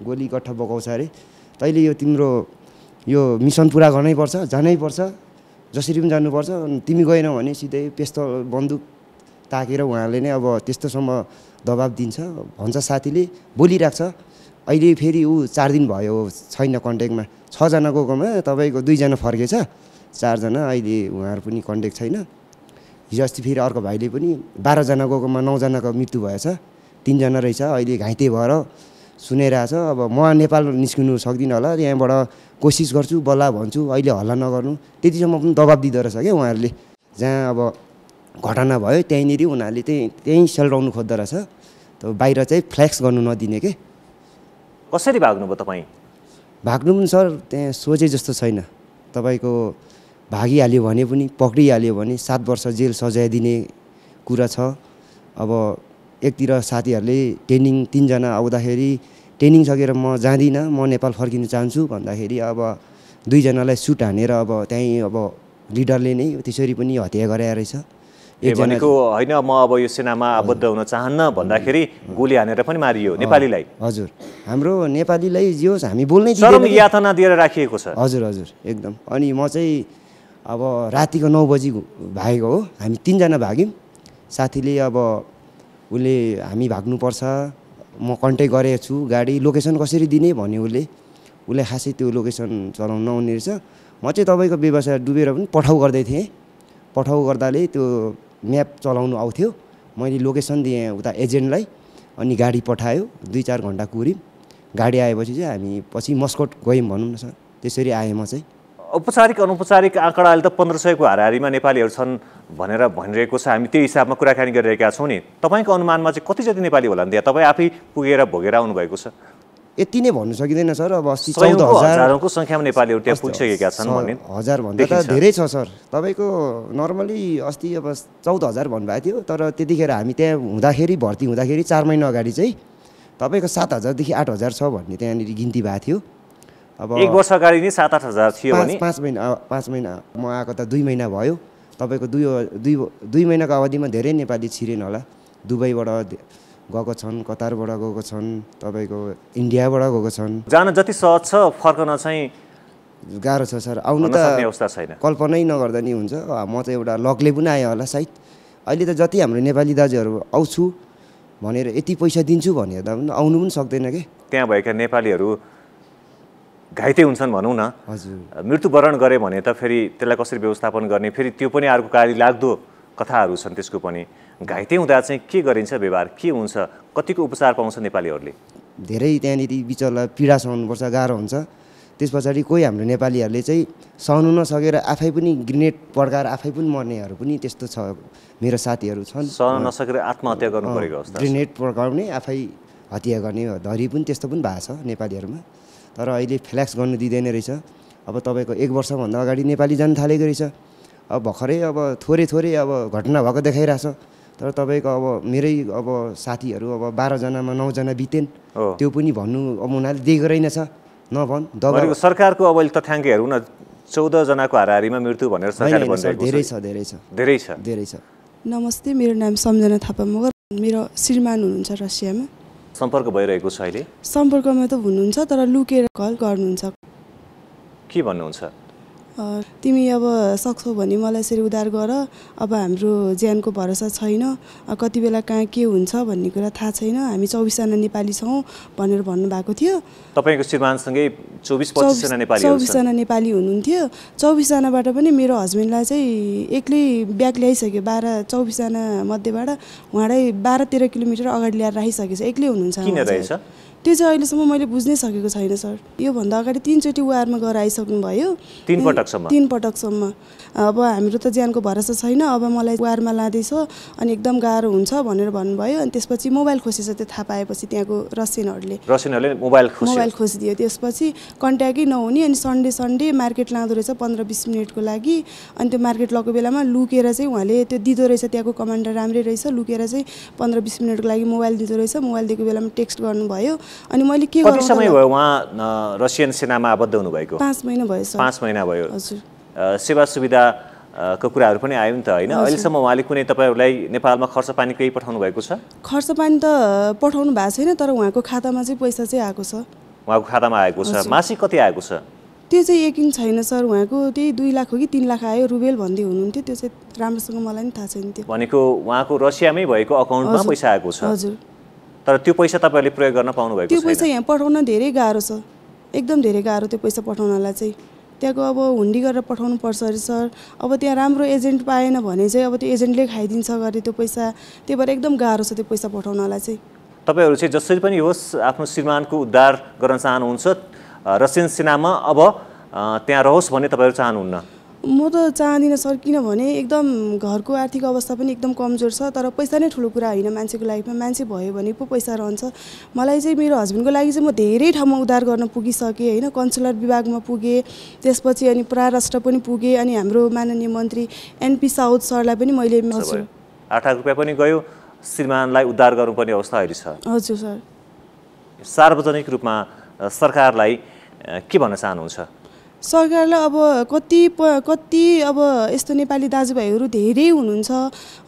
गोली गट्ठा बगाउँछ अरे तैले यो तिम्रो यो मिसन पुरा गर्नै पर्छ जानै पर्छ जसरी पनि जानुपर्छ तिमी गएनौ भने सिधै पिस्तल बन्दुक ताकेर उहाँहरूले नै अब त्यस्तोसम्म दबाब दिन्छ भन्छ साथीले बोलिराख्छ अहिले फेरि उ चार दिन भयो छैन कन्ट्याक्टमा छ जना गएकोमा तपाईको दुई जना फर्केछ चार जना अहिले उहाँहरु पनि कन्ट्याक्ट छैन हिजो अस्ति फेरि अर्को भाइले पनि बाह्र जना गएकोमा नौ जनाको मृत्यु भएछ तीन जना रहेछ अहिले घाइते भएर सुनाइरहेछ अब म नेपाल निस्किनु सक्दिन होला यहाँबाट कोसिस गर्छु बल्ल भन्छु अहिले हल्ला नगर्नु त्यतिसम्म पनि दबाब दिदो रहेछ के उहाँहरुले जहाँ अब घटना भयो त्यहीँनेरि उनीहरुले त्यही त्यही सेल्डाउनु खोज्दै रहेछ त्यो बाहिर चाहिँ फ्लेक्स गर्नु नदिने के कसरी भाग्नु भयो तपाई भाग्नु पनि सर त्यहाँ सोचे जस्तो छैन तपाईको भागिहाल्यो भने पनि पक्रिहाल्यो भने सात वर्ष जेल सजाय दिने कुरा छ अब एकतिर साथीहरुले ट्रेनिङ तीन जना आउँदाखेरि ट्रेनिङ सकेर म जादिन म नेपाल फर्किन चाहन्छु भन्दाखेरि अब दुई जनालाई सुट हानेर अब त्यही अब लिडरले नै त्यसरी पनि हत्या गराए रहेछ ए भनेको हैन म अब यो सेनामा आबद्ध हुन चाहन्न भन्दाखेरि गोली हानेर पनि मारियो नेपालीलाई हजुर हाम्रो नेपालीलाई जियोस् हामी बोल्नै दिदैन शर्म यातना दिएर राखिएको छ हजुर हजुर एकदम अनि म चाहिँ अब रातिको नौ बजी भागेको हो हामी तीन जना भाग्यौं साथीले अब उले हामी भाग्नु पर्छ म कन्टेक्ट गरेछु गाडी लोकेसन कसरी दिने भन्यो उले उले खासै त्यो लोकेसन चलाउन नहुने रहेछ म चाहिँ तपाईको व्यवसाय डुबेर पनि पठाउ गर्दै थिए पठाउ गर्दाले त्यो म्याप चलाउनु आउँथ्यो मैले लोकेसन दिए उता एजेन्टलाई अनि गाडी पठायो दुई चार घण्टा कुरिम गाडी आएपछि चाहिँ हामी पछि मस्को गयौं भन्नु न सर त्यसरी आए म चाहिँ औपचारिक अनौपचारिक आँकडाले त पन्ध्र सय को हाराहारीमा नेपालीहरु छन् भनेर भनिरहेको छ हामी त्यो हिसाबमा कुराकानी गरिरहेका छौं नि तपाईको अनुमानमा चाहिँ कति जति नेपाली होला नि तपाई आफै पुगेर भोगेर आउनु भएको छ यति नै भन्नु सकिदैन सर अब अस्ति चौध हजार को संख्यामा नेपालीहरु त्यहाँ पुगिसकेका छन् भन्ने हजार भन्दा त धेरै छ सर तपाईको नर्मली अस्ति अब चौध हजार भन्नुभएको थियो तर त्यतिखेर हामी त्यहाँ हुँदाखेरि भर्ती हुँदाखेरि चार महिना अगाडि चाहिँ तपाईको सात हजार देखि आठ हजार छ भन्ने त्यहाँ नि गिन्ती भएको थियो अब एक वर्ष अगाडि नै सात आठ हजार थियो भने पाँच महिना पाँच महिना म आएको त दुई महिना भयो तपाईको दुई दुई दुई महिनाको अवधिमा धेरै नेपाली छिरेन होला दुबईबाट गएको छन् कतारबाट गएको छन् तपाईको इन्डियाबाट गएको छन् जान जति सहज छ फर्कन चाहिँ गाह्रो छ सर आउन त सक्ने अवस्था छैन कल्पनै नगर्दा नि हुन्छ म चाहिँ एउटा लकले पनि आए होला सायद अहिले त जति हाम्रो नेपाली दाजुहरु आउँछु भनेर यति पैसा दिन्छु भनेर त आउनु पनि सक्दैन के त्यहाँ भएका नेपालीहरु घाइते हुन्छन् भनौं न हजुर मृत्युवरण गरे भने त फेरि त्यसलाई कसरी व्यवस्थापन गर्ने फेरि त्यो पनि अर्को कार्य लाग्दो कथाहरु छन् त्यसको पनि घाइते हुँदा चाहिँ के गरिन्छ व्यवहार के हुन्छ कतिको उपचार पाउँछ नेपालीहरुले धेरै त्यहाँनिति बिचला पीडा सहनु पर्छ गाह्रो हुन्छ त्यसपछि कोही हाम्रो नेपालीहरुले चाहिँ सहनु नसकेर आफै पनि ग्रेनेड पड्काएर आफै पनि मर्नेहरु पनि त्यस्तो छ मेरो साथीहरु छन् सहन नसकेर आत्महत्या गर्नु परेको अवस्था ग्रेनेड पड्काउने आफै हत्या गर्ने धरी पनि त्यस्तो पनि भएको छ नेपालीहरुमा तर अहिले फ्ल्याक्स गर्न दिदैन रहेछ अब तपाईको एक वर्ष भन्दा अगाडि नेपाली जान थालेको रहेछ अब भखरै अब थोरै थोरै अब घटना भएको देखाइराछ तर तपाईको अब मेरै अब साथीहरु अब बाह्र जनामा नौ जना बितेन त्यो पनि भन्नु अब उनीले देखेको रहेनछ नभन दबाको सरकारको अब तथ्याङ्कहरु न चौध जनाको हाराहारीमा मृत्यु भनेर सरकारले भनिरहेको छ धेरै छ धेरै छ धेरै छ धेरै छ नमस्ते मेरो नाम सम्झना थापा मगर मेरो श्रीमान हुनुहुन्छ रसियामा सम्पर्क भइरहेको छ अहिले सम्पर्कमा त हुनुहुन्छ तर लुकेर कल गर्नुहुन्छ के भन्नुहुन्छ तिमी अब सक्छौ भने मलाई यसरी उधार गर अब हाम्रो ज्यानको भरोसा छैन कति बेला कहाँ के हुन्छ भन्ने कुरा थाहा छैन हामी चौबीस जना नेपाली छौं भनेर भन्नु भएको थियो तपाईको श्रीमानसँगै चौबिस पच्चिस जना नेपाली चौबिस जना नेपाली हुनुहुन्थ्यो चौबिस जनाबाट पनि मेरो हस्बेन्डलाई चाहिँ एक्लै ब्याग ल्याइसक्यो बाह्र चौबिस जना मध्येबाट उहाँलाई बाह्र तेह्र किलोमिटर अगाडि ल्याएर राखिसकेछ एक्लै हुनुहुन्छ किन रहेछ त्यो चाहिँ अहिलेसम्म मैले बुझ्नै सकेको छैन सर यो भन्दा अगाडि तीन चोटी वारमा गएर आइसक्नु भयो तीन पटकसम्म तीन पटकसम्म अब हाम्रो त ज्यानको भरोसा छैन अब मलाई वारमा लादैछ अनि एकदम गाह्रो हुन्छ भनेर भन्नुभयो अनि त्यसपछि मोबाइल खोसेछ त्यो थाहा पाएपछि त्यहाँको रसिनहरुले रसिनहरुले मोबाइल खोस्यो मोबाइल खोसिदियो त्यसपछि कन्ट्याक्टै नहुने अनि सन्डे सन्डे मार्केट लाँदो रहेछ पन्ध्र बिस मिनेटको लागि अनि त्यो मार्केट लगेको बेलामा लुकेर चाहिँ उहाँले त्यो दिदो रहेछ त्यहाँको कमान्डर राम्रै रहेछ लुकेर चाहिँ पन्ध्र बिस मिनेटको लागि मोबाइल दिदो रहेछ मोबाइल दिएको बेलामा टेक्स्ट गर्नुभयो अनि मैले के गरे कति समय भयो उहाँ रसियन सेनामा आबद्ध हुनु भएको पाँच महिना भयो सर पाँच महिना भयो हजुर सेवा सुविधा को कुराहरु पनि आयो नि त हैन अहिले सम्म उहाँले कुनै तपाईहरुलाई नेपालमा खर्च पानी केही पठाउनु भएको छ खर्च पानी त पठाउनु भएको छैन तर उहाँको खातामा चाहिँ पैसा चाहिँ आएको छ उहाँको खातामा आएको छ मासिक कति आएको छ त्यो चाहिँ यकिन छैन सर उहाँको त्यही दुई लाख हो कि तीन लाख आयो रुबेल भन्दै हुनुहुन्थ्यो त्यो चाहिँ राम्रोसँग मलाई नि थाहा छैन त्यो भनेको उहाँको रसियामै भएको अकाउन्टमा पैसा आएको छ हजुर तर त्यो पैसा तपाईले प्रयोग गर्न पाउनु भएको छैन त्यो पैसा यहाँ पठाउन धेरै गाह्रो छ एकदम धेरै गाह्रो त्यो पैसा पठाउनलाई चाहिँ त्यहाँको अब हुन्डी गरेर पठाउनु पर्छ अरे सर अब त्यहाँ राम्रो एजेन्ट पाएन भने चाहिँ अब त्यो एजेन्टले खाइदिन्छ गरे त्यो पैसा त्यही भएर एकदम गाह्रो छ त्यो पैसा पठाउनलाई चाहिँ तपाईहरु चाहिँ जसरी पनि होस् आफ्नो श्रीमानको उद्धार गर्न चाहनुहुन्छ रसियन सेनामा अब त्यहाँ रहोस् भन्ने तपाईहरु चाहनुहुन्न म त चाहदिन सर किनभने एकदम घरको आर्थिक अवस्था पनि एकदम कमजोर छ तर पैसा नै ठूलो कुरा हैन मान्छेको लाइफमा मान्छे भयो भने पो पैसा रहन्छ मलाई चाहिँ मेरो हस्बेन्डको लागि चाहिँ म धेरै ठाउँमा उद्धार गर्न पुगिसके हैन कन्सुलर विभागमा पुगे त्यसपछि अनि परराष्ट्र पनि पुगे अनि हाम्रो माननीय मन्त्री एनपी साउद सरलाई पनि मैले आठ लाख रुपैयाँ पनि गयो श्रीमानलाई उद्धार गर्नुपर्ने अवस्था अहिले छ हजुर सर सार्वजनिक रूपमा सरकारलाई के भन्न चाहनुहुन्छ सरकारले अब कति कति अब यस्तो नेपाली दाजुभाइहरु धेरै हुनुहुन्छ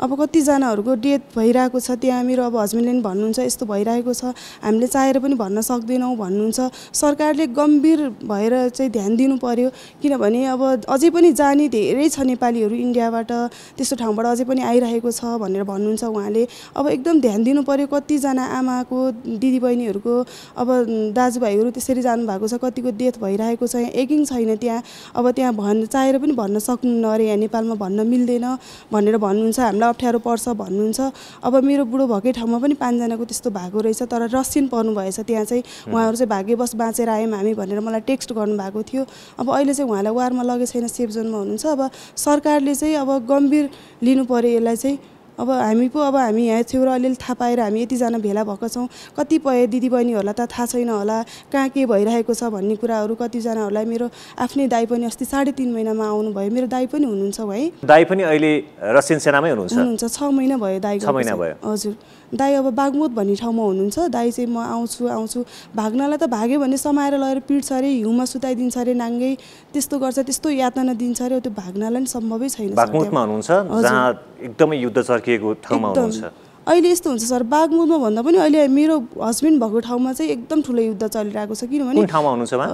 अब कति जनाहरुको डेथ भइराको छ त्यहाँ मेरो अब हस्बन्डले पनि भन्नुहुन्छ यस्तो भइराको छ हामीले चाहेर पनि भन्न सक्दैनौ भन्नुहुन्छ सरकारले गम्भीर भएर चाहिँ ध्यान दिनु पर्यो किनभने अब अझै पनि जाने धेरै छ नेपालीहरु इन्डियाबाट त्यस्तो ठाउँबाट अझै पनि आइराखेको छ भनेर भन्नुहुन्छ उहाँले अब एकदम ध्यान दिनु पर्यो कति जना आमाको दिदीबहिनीहरुको अब दाजुभाइहरु त्यसरी जानु भएको छ कतिको डेथ भइराखेको छ एकिङ हैन त्यहाँ अब त्यहाँ भन्न चाहेर पनि भन्न सक्नु नरे यहाँ नेपालमा भन्न मिल्दैन भनेर भन्नुहुन्छ हामीलाई अप्ठ्यारो पर्छ भन्नुहुन्छ अब मेरो बुढो भकै ठाउँमा पनि पाँच जनाको त्यस्तो भएको रहेछ तर रसिन पर्नु भएछ त्यहाँ चाहिँ उहाँहरु चाहिँ भाग्यवश बाँचेर आयम हामी भनेर मलाई टेक्स्ट गर्नु भएको थियो अब अहिले चाहिँ उहाँलाई वारमा लगे छैन सेफ जोनमा हुनुहुन्छ अब सरकारले चाहिँ अब गम्भीर लिनु पर्यो यसलाई चाहिँ अब हामी पो अब हामी यहाँ थियौ र अलिअलि थाहा पाएर हामी यति जना भेला भएको छौं कतिपय दिदीबहिनीहरुलाई त थाहा छैन होला कहाँ के भइरहेको छ भन्ने कुराहरु कति जनाहरुलाई मेरो आफ्नै दाइ पनि अस्ति साढे तीन महिनामा आउनु भयो मेरो दाइ पनि हुनुहुन्छ है दाइ पनि अहिले रसियन सेनामै हुनुहुन्छ हुनुहुन्छ छ महिना भयो दाइको छ महिना भयो हजुर दाइ अब बागमोत भन्ने ठाउँमा हुनुहुन्छ दाइ चाहिँ म आउँछु आउँछु भाग्नलाई त भाग्यो भने समाएर लगेर पिट्छ रे हिउँमा सुताइदिन्छ रे नाङ्गै त्यस्तो गर्छ त्यस्तो यातना दिन्छ रे त्यो भाग्नलाई नि सम्भवै छैन बागमोतमा हुनुहुन्छ जहाँ एकदमै युद्ध चर्किएको अहिले यस्तो हुन्छ सर बागमोतमा भन्दा पनि अहिले मेरो हस्बन्ड भएको ठाउँमा चाहिँ एकदम ठुलो युद्ध चलिरहेको छ किनभने कुन ठाउँमा हुनुहुन्छ मा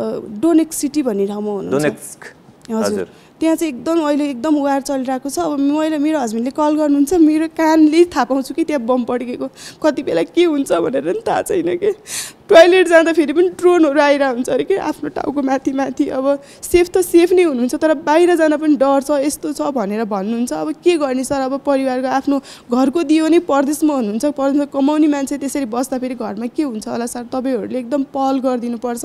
डोनेक्स सिटी भन्ने ठाउँमा हुनुहुन्छ डोनेक्स हजुर त्यहाँ चाहिँ एकदम अहिले एकदम वार चलिरहेको छ अब मैले मेरो हस्बन्डले कल गर्नुहुन्छ मेरो कानले थाहा पाउँछु कि त्यहाँ बम पड्केको कति बेला के हुन्छ भनेर नि थाहा छैन के टोयलेट जाँदा फेरि पनि ड्रोनहरु आइरा हुन्छ अरे के आफ्नो टाउको माथि माथि अब सेफ त सेफ नै हुनुहुन्छ तर बाहिर जान पनि डर छ यस्तो छ भनेर भन्नुहुन्छ अब के गर्ने सर अब परिवारको आफ्नो घरको दियो नै परदेशमा हुनुहुन्छ परदेशमा कमाउने मान्छे त्यसरी बस्दा फेरि घरमा के हुन्छ होला सर तपाईहरुले एकदम पहल गरिदिनु पर्छ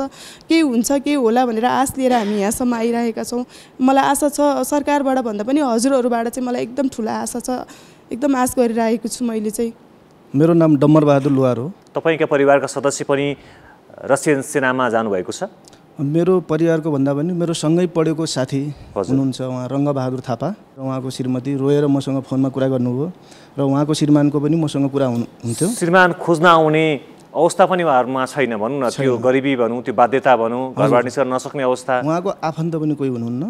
के हुन्छ के होला भनेर आश लिएर हामी यहाँसम्म आइरहेका छौं मलाई आशा छ सरकारबाट भन्दा पनि हजुरहरुबाट चाहिँ मलाई एकदम ठूला आशा छ एकदम आश गरिरहेको छु मैले चाहिँ मेरो नाम डम्बर बहादुर लुवार हो तपाईका परिवारका सदस्य पनि रसियन सेनामा जानु भएको छ मेरो परिवारको भन्दा पनि मेरो सँगै पढेको साथी हुनुहुन्छ उहाँ रंगबहादुर थापा र उहाँको श्रीमती रोएर मसँग फोनमा कुरा गर्नुभयो र उहाँको श्रीमानको पनि मसँग कुरा हुन्थ्यो श्रीमान खोज्न आउने अवस्था पनि उहाँहरुमा छैन भन्नु न त्यो गरिबी भन्नु त्यो बाध्यता भन्नु घरबाट निस्कन नसक्ने अवस्था उहाँको आफन्त पनि कोही हुनुहुन्न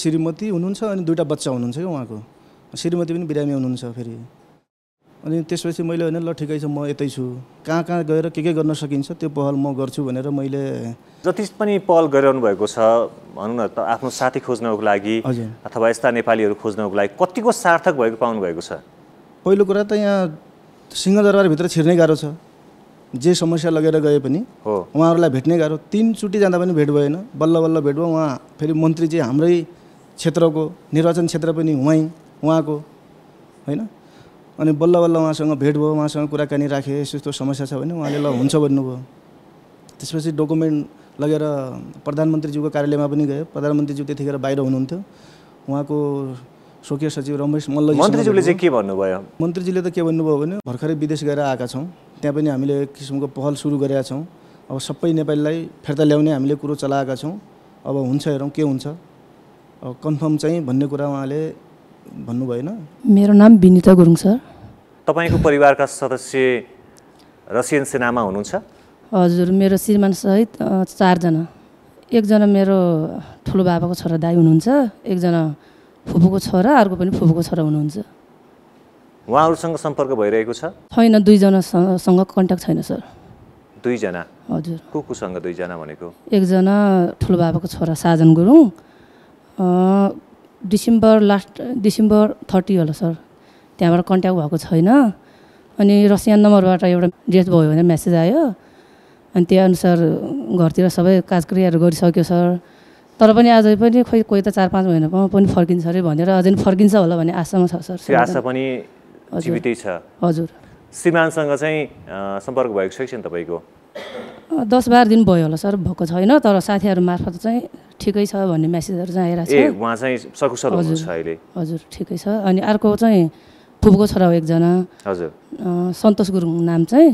श्रीमती हुनुहुन्छ अनि दुईटा बच्चा हुनुहुन्छ के उहाँको श्रीमती पनि बिरामी हुनुहुन्छ फेरि अनि त्यसपछि मैले हैन ल ठिकै छ म यतै छु कहाँ कहाँ गएर के के गर्न सकिन्छ त्यो पहल म गर्छु भनेर मैले जति पनि पहल गरिरहनु भएको छ भन्नु न त आफ्नो साथी खोज्नको लागि अथवा यस्ता नेपालीहरु खोज्नको लागि कतिको सार्थक भएको पाउनु भएको छ पहिलो कुरा त यहाँ सिंहदरबार भित्र छिर्नै गाह्रो छ जे समस्या लगेर गए पनि हो उहाँहरुलाई भेट्नै गाह्रो तीन चोटी जाँदा पनि भेट भएन बल्ल बल्ल भेट भयो उहाँ फेरि मन्त्री चाहिँ हाम्रै क्षेत्रको निर्वाचन क्षेत्र पनि हुँै उहाँको हैन अनि बल्ल बल्ल उहाँसँग भेट भयो उहाँसँग कुराकानी राखे यस्तो समस्या छ भने उहाँले ल हुन्छ भन्नुभयो त्यसपछि डकुमेन्ट लगेर प्रधानमन्त्रीज्यूको कार्यालयमा पनि गए प्रधानमन्त्रीज्यू त्यतिखेर बाहिर हुनुहुन्थ्यो उहाँको शोकीय सचिव रमेश मल्लजी मन्त्रीज्यूले चाहिँ के भन्नुभयो मन्त्रीज्यूले त के भन्नुभयो भने भर्खरै विदेश गएर आएका छौं त्यहाँ पनि हामीले एक किसिमको पहल सुरु गरेका छौं अब सबै नेपालीलाई फेर्ता ल्याउने हामीले कुरो चलाएका छौं अब हुन्छ हेरौं के हुन्छ अब कन्फर्म चाहिँ भन्ने कुरा उहाँले भन्नु भएन मेरो नाम विनिता गुरुङ सर तपाईको परिवारका सदस्य रसियन सेनामा हुनुहुन्छ हजुर मेरो श्रीमान सहित चार जना एक जना मेरो ठुलो बाबाको छोरा दाइ हुनुहुन्छ एक जना फुफूको छोरा अर्को पनि फुफूको छोरा हुनुहुन्छ उहाँहरुसँग सम्पर्क भइरहेको छ हैन दुई जना सँग कन्ट्याक्ट छैन सर दुई जना हजुर को को सँग दुई जना भनेको एक जना ठुलो बाबाको छोरा Sajan Gurung December last December तीस होला सर त्यहाँबाट कन्ट्याक्ट भएको छैन अनि रसियन नम्बरबाट एउटा डेथ भयो भने मेसेज आयो अनि त्यही अनुसार घरतिर सबै कार्यक्रियाहरू गरिसक्यो सर तर पनि आज पनि खोइ कोही त चार पाँच महिनामा पनि फर्किन्छ रे भनेर अझै पनि फर्किन्छ होला भन्ने आशामा छ सर आशा पनि जीवितै छ हजुर श्रीमानसँग चाहिँ सम्पर्क भएको छैन तपाईको दस बाह्र दिन भयो होला सर भएको छैन तर साथीहरु मार्फत चाहिँ ठिकै छ भन्ने मेसेजहरु चाहिँ आइरा छ ए उहाँ चाहिँ सकुशल हुनुहुन्छ अहिले हजुर ठिकै छ अनि अर्को चाहिँ फुपूको छोरा हो एकजना हजुर सन्तोष गुरुङ नाम चाहिँ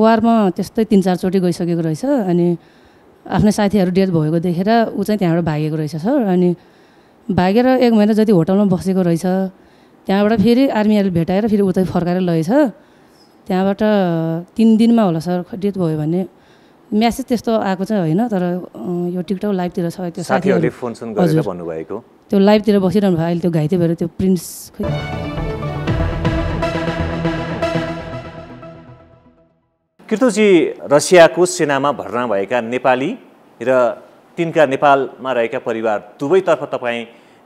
वारमा त्यस्तै तीन चार चोटी गइसकेको रहेछ अनि आफ्नै साथीहरु डेथ भएको देखेर उ चाहिँ त्यहाँबाट भागेको रहेछ सर अनि भागेर एक महिना जति होटलमा बसेको रहेछ त्यहाँबाट फेरि आर्मीहरुले भेटाएर फेरि उतै फर्काएर लगेछ त्यहाँबाट तीन दिनमा होला सर डेथ भयो भने म्यासेज त्यस्तो आएको चाहिँ हैन तर यो टिकटक लाइभ तिर सबै त्यो साथीहरुले फोन सुन गरेर भन्नु भएको त्यो लाइभ तिर बसिरहनु भयो अहिले त्यो घाइते भएर त्यो प्रिन्स कृतोजी रसियाको सेनामा भर्ना भएका नेपाली र तिनका नेपालमा रहेका परिवार दुवैतर्फ तपाई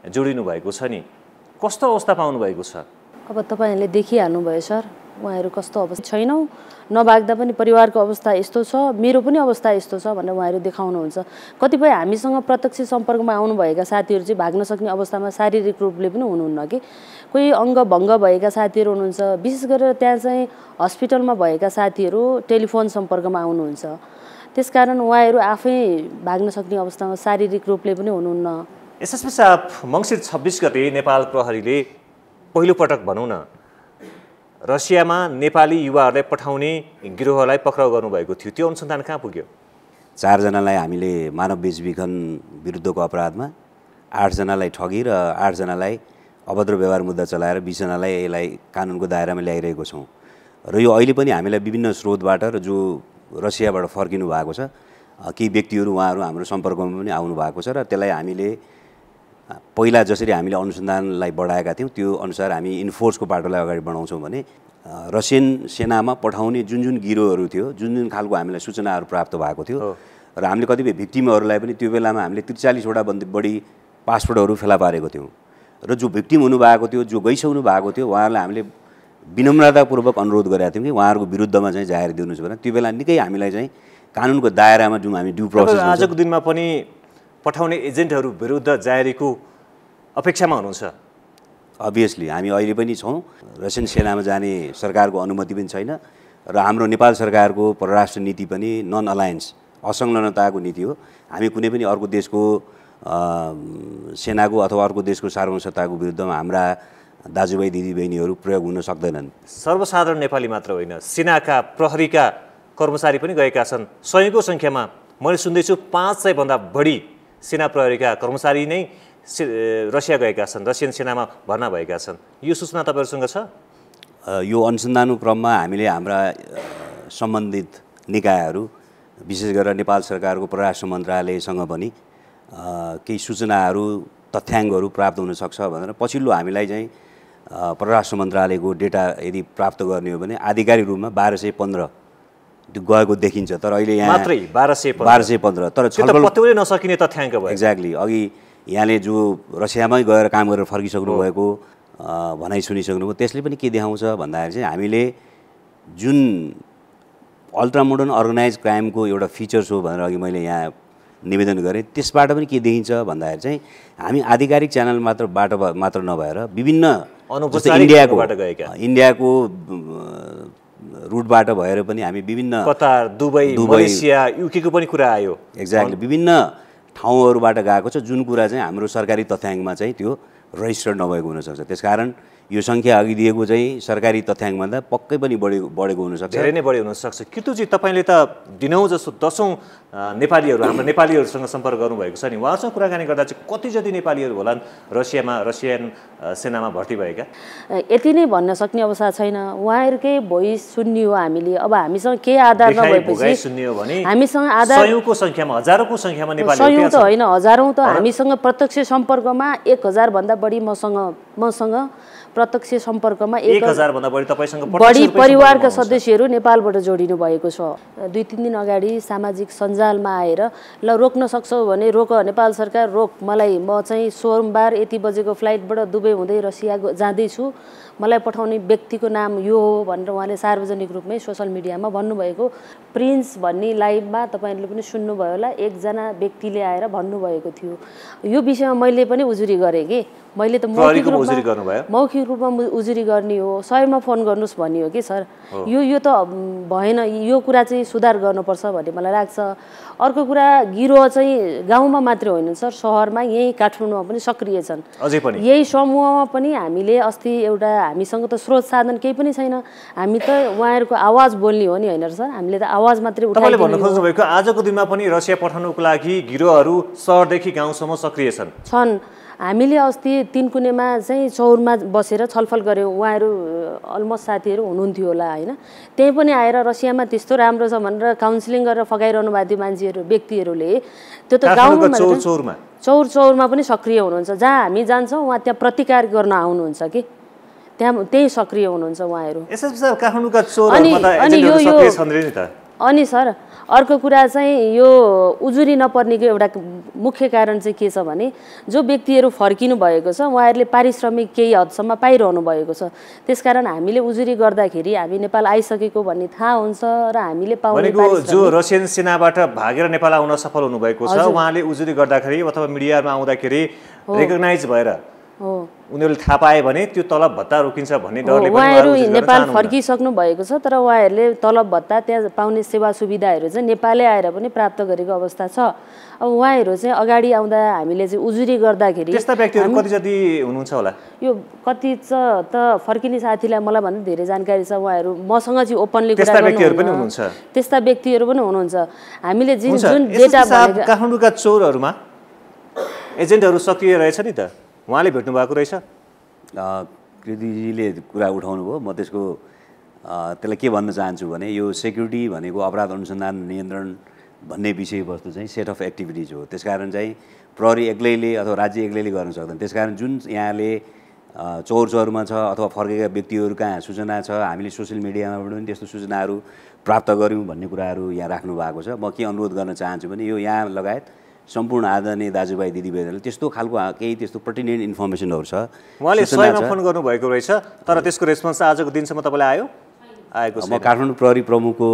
जोडिनु भएको छ नि कस्तो अवस्था पाउनु भएको छ अब तपाईले देखिहाल्नु भयो सर उहाँहरु कस्तो अवस्था छैनौ नभाग्दा पनि परिवारको अवस्था यस्तो छ मेरो पनि अवस्था यस्तो छ भनेर उहाँहरु देखाउनु हुन्छ कतिपय हामीसँग प्रत्यक्ष सम्पर्कमा आउनु भएका साथीहरु चाहिँ भाग्न सक्ने अवस्थामा शारीरिक रूपले पनि हुनुहुन्न के कोही अंग भंग भएका साथीहरु हुनुहुन्छ विशेष गरेर त्यहाँ चाहिँ अस्पतालमा भएका साथीहरु टेलिफोन सम्पर्कमा आउनुहुन्छ त्यसकारण उहाँहरु आफै भाग्न सक्ने अवस्थामा शारीरिक रूपले पनि हुनुहुन्न एसएसपी साहब मंसिर छब्बीस गते नेपाल प्रहरीले पहिलो पटक भनौं न रसियामा नेपाली युवाहरुलाई पठाउने गिरोहलाई पक्राउ गर्नु भएको थियो त्यो अनुसन्धान कहाँ पुग्यो चार जनालाई हामीले मानव बेचबिखन विरुद्धको अपराधमा आठ जनालाई ठगी र आठ जनालाई अभद्र व्यवहार मुद्दा चलाएर बीस जनालाई यसलाई कानुनको दायरामा ल्याइरहेको छौं र यो अहिले पनि हामीलाई विभिन्न स्रोतबाट र जो रसियाबाट फर्किनु भएको छ केही व्यक्तिहरु उहाँहरु हाम्रो सम्पर्कमा पनि आउनु भएको छ र त्यसलाई हामीले पहिला जसरी हामीले अनुसन्धानलाई बढाएका थियौं त्यो अनुसार हामी इन्फोर्सको बाटोलाई अगाडि बढाउँछौं भने रसियन सेनामा पठाउने जुन जुन गिरोहरु थियो जुन जुन खालको हामीलाई सूचनाहरु प्राप्त भएको थियो र हामीले कतिबेर भिक्टिमहरुलाई पनि त्यो बेलामा हामीले त्रिचालीस वटा भन्दा बढी पासपोर्टहरु फेला पारेको थियौं र जो भिक्टिम हुनु भएको थियो जो गइसक्नु भएको थियो उहाँहरुलाई हामीले विनम्रतापूर्वक अनुरोध गरेका थियौं कि उहाँहरुको विरुद्धमा चाहिँ जाहेर दिनुस् भनेर त्यो बेला निकै हामीलाई चाहिँ कानुनको दायरामा जुन हामी ड्यु प्रोसेस हुन्छ आजको दिनमा पनि पठाउने एजेन्टहरु विरुद्ध जाहेरीको अपेक्षामा हुनुहुन्छ अभियसली हामी अहिले पनि छौं रसियन सेनामा जाने सरकारको अनुमति पनि छैन र हाम्रो नेपाल सरकारको परराष्ट्र नीति पनि नन अलायन्स असंलग्नताको नीति हो हामी कुनै पनि अर्को देशको सेनाको अथवा अर्को देशको सार्वभौमसत्ताको विरुद्धमा हाम्रा दाजुभाइ दिदीबहिनीहरु प्रयोग हुन सक्दैनन् सर्वसाधारण नेपाली मात्र होइन सेनाका प्रहरीका कर्मचारी पनि गएका छन् सयको संख्यामा मैले सुन्दैछु पाँच सय भन्दा बढी सेना प्रहरीका कर्मचारी नै रसिया गएका छन् रसियन सेनामा भर्ना भएका छन् यो सूचना तपाईहरुसँग छ यो अनुसन्धानको क्रममा हामीले हाम्रा सम्बन्धित निकायहरु विशेष गरेर नेपाल सरकारको परराष्ट्र मन्त्रालयसँग पनि केही सूचनाहरु तथ्याङ्कहरु प्राप्त हुन सक्छ भनेर पछिल्लो हामीलाई चाहिँ परराष्ट्र मन्त्रालयको डेटा यदि प्राप्त गर्ने हो भने आधिकारिक रूपमा बाह्र सय पन्ध्र गएको देखिन्छ तर अहिले यहाँ मात्रै बाह्र सय पन्ध्र तर छलफल पत्याउन नसकिने तथ्यांक भयो एक्ज्याक्टली अघि यहाँले जो रसियामै गएर काम गरेर फर्किसक्नु भएको भनाइ सुनिसक्नु भएको त्यसले पनि के देखाउँछ भन्दाखेरि चाहिँ हामीले जुन अल्ट्रा मोडर्न अर्गनाइज क्राइमको एउटा फिचर्स हो भनेर अघि मैले यहाँ निवेदन गरे त्यसबाट पनि के देखिन्छ भन्दाखेरि चाहिँ हामी आधिकारिक च्यानल मात्र बाटो मात्र नभएर विभिन्न अनौपचारिक इन्डियाकोबाट गएका इन्डियाको रूटबाट भएर पनि हामी विभिन्न कतार दुबई मलेसिया युकेको पनि कुरा आयो एक्ज्याक्टली विभिन्न ठाउँहरुबाट गएको छ जुन कुरा चाहिँ हाम्रो सरकारी तथ्याङ्कमा चाहिँ त्यो रजिस्टर नभएको हुन सक्छ त्यसकारण यो संख्या अघि दिएको चाहिँ सरकारी तथ्याङ्कमा त पक्कै पनि बढी बढेको हुन सक्छ धेरै नै बढी हुन सक्छ कृतुजी तपाईले त दिनौं जसो दशौं नेपालीहरु हाम्रो नेपालीहरुसँग सम्पर्क गर्नु भएको छ नि उहाँसँग कुराकानी गर्दा चाहिँ कति जति नेपालीहरु होलान् रसियामा रसियन सेनामा भर्ती भएका यति नै भन्न सक्ने अवस्था छैन उहाँहरुकै भोइस सुन्नियो हामीले अब हामीसँग के आधार नभएपछि सुन्नियो भने हामीसँग आधार सयौंको संख्यामा हजारौंको संख्यामा नेपालीहरु सयौं त हैन हजारौं त हामीसँग प्रत्यक्ष सम्पर्कमा एक हजार भन्दा बढी मसँग मसँग प्रत्यक्ष सम्पर्कमा एक हजार भन्दा बढी तपाईसँग बढी परिवारका सदस्यहरु नेपालबाट जोडिनु भएको छ दुई तीन दिन अगाडि सामाजिक सञ्जालमा आएर ल रोक्न सक्छौ भने रोक नेपाल सरकार रोक मलाई म चाहिँ सोमबार यति बजेको फ्लाइटबाट दुबई हुँदै रसिया जाँदै छु मलाई पठाउने व्यक्तिको नाम यो हो भनेर उहाँले सार्वजनिक रूपमै सोशल मिडियामा भन्नुभएको प्रिन्स भन्ने लाइभमा तपाईहरुले पनि सुन्नुभयो होला एकजना व्यक्तिले आएर भन्नुभएको थियो यो विषयमा मैले पनि उजुरी गरे के मैले त मौखिक रूपमा उजुरी गर्नुभयो मौखिक रूपमा उजुरी गर्ने हो सयमा फोन गर्नुस् भनियो के सर यो यो त भएन यो कुरा चाहिँ सुधार गर्नुपर्छ भन्ने मलाई लाग्छ अर्को कुरा गिरोह चाहिँ गाउँमा मात्र होइन सर शहरमा यही काठमाडौँमा पनि सक्रिय छन् अझै पनि यही समूहमा पनि हामीले अस्ति एउटा हामीसँग त स्रोत साधन केही पनि छैन हामी त उहाँहरुको आवाज बोल्ने हो नि हैन सर हामीले त आवाज मात्रै उठाएको तपाईले भन्न खोज्नु भएको आजको दिनमा पनि रसिया पठाउनको लागि गिरोहहरु शहरदेखि गाउँसम्म सक्रिय छन् छन् हामीले अस्ति तीन कुनेमा चाहिँ चौरमा बसेर छलफल गर्यौ उहाँहरु अलमोस्ट साथीहरु हुनुहुन्थ्यो होला हैन त्यही पनि आएर रसियामा त्यस्तो राम्रो छ भनेर काउन्सलिङ गरेर फगाइरहनु भएको मान्छेहरु व्यक्तिहरुले त्यो त गाउँमा चौर चौरमा चौर चौरमा पनि सक्रिय हुनुहुन्छ जहाँ हामी जान्छौं उहाँ त्यहाँ प्रतिकार गर्न आउनुहुन्छ कि त्यहाँ त्यही सक्रिय हुनुहुन्छ उहाँहरु एसएसबी सर काठमाडौँका चौरहरु त एजेन्टहरु सक्रिय छन् नि त अनि सर अर्को कुरा चाहिँ यो उजुरी नपर्नेको एउटा मुख्य कारण चाहिँ के छ भने जो व्यक्तिहरु फर्किनु भएको छ उहाँहरुले पारिश्रमिक केही हदसम्म पाइरहनु भएको छ त्यसकारण हामीले उजुरी गर्दाखेरि हामी नेपाल आइसकेको भन्ने थाहा हुन्छ र हामीले पाउने पारिश्रमिक जो रसियन सेनाबाट भागेर नेपाल आउन सफल हुनु भएको छ उहाँले उजुरी गर्दाखेरि अथवा मिडियामा आउँदाखेरि रेकग्नाइज भएर हो उनीहरुले थाहा पाए भने त्यो तलब भत्ता रोकिन्छ भन्ने डरले पनि उहाँहरु नेपाल फर्किसक्नु भएको छ तर उहाँहरुले तलब भत्ता त्यहाँ पाउने सेवा सुविधाहरु चाहिँ नेपालै आएर पनि प्राप्त गरेको अवस्था छ अब उहाँहरु चाहिँ अगाडि आउँदा हामीले चाहिँ उजुरी गर्दाखेरि त्यस्ता व्यक्तिहरु कति जति हुनुहुन्छ होला यो कति छ त फर्किने साथीलाई मलाई भन्दा धेरै जानकारी छ उहाँहरु मसँग चाहिँ ओपनली कुरा गर्नुहुन्छ त्यस्ता व्यक्तिहरु पनि हुनुहुन्छ त्यस्ता व्यक्तिहरु पनि हुनुहुन्छ हामीले जुन जुन डेटा भनेको काठमाडौँका चोरहरुमा एजेन्टहरु सक्रिय रहेछ नि त उहाँले भेट्नु भएको रहेछ कृतिजीले कुरा उठाउनु भयो म त्यसको त्यसलाई के भन्न चाहन्छु भने यो सेक्युरिटी भनेको अपराध अनुसन्धान नियन्त्रण भन्ने विषयवस्तु चाहिँ सेट अफ एक्टिभिटिज हो त्यसकारण चाहिँ प्रहरी एक्लैले अथवा राज्य एक्लैले गर्न सक्दैन त्यसकारण जुन यहाँले चोर चोरमा छ अथवा फर्केका व्यक्तिहरू कहाँ सूचना छ हामीले सोसियल मिडियामा पनि त्यस्तो सूचनाहरू प्राप्त गऱ्यौँ भन्ने कुराहरू यहाँ राख्नु भएको छ म के अनुरोध गर्न चाहन्छु भने यो यहाँ लगायत सम्पूर्ण आदरणीय दाजुभाइ दिदीबहिनीहरुले त्यस्तो खालको केही त्यस्तो पर्टिनेन्ट इन्फर्मेसनहरु छ उहाँले सयमा फोन गर्नु भएको रहेछ तर त्यसको रेस्पोन्स आजको दिनसम्म तपाईलाई आयो आएको छ म काठमाडौँ प्रहरी प्रमुखको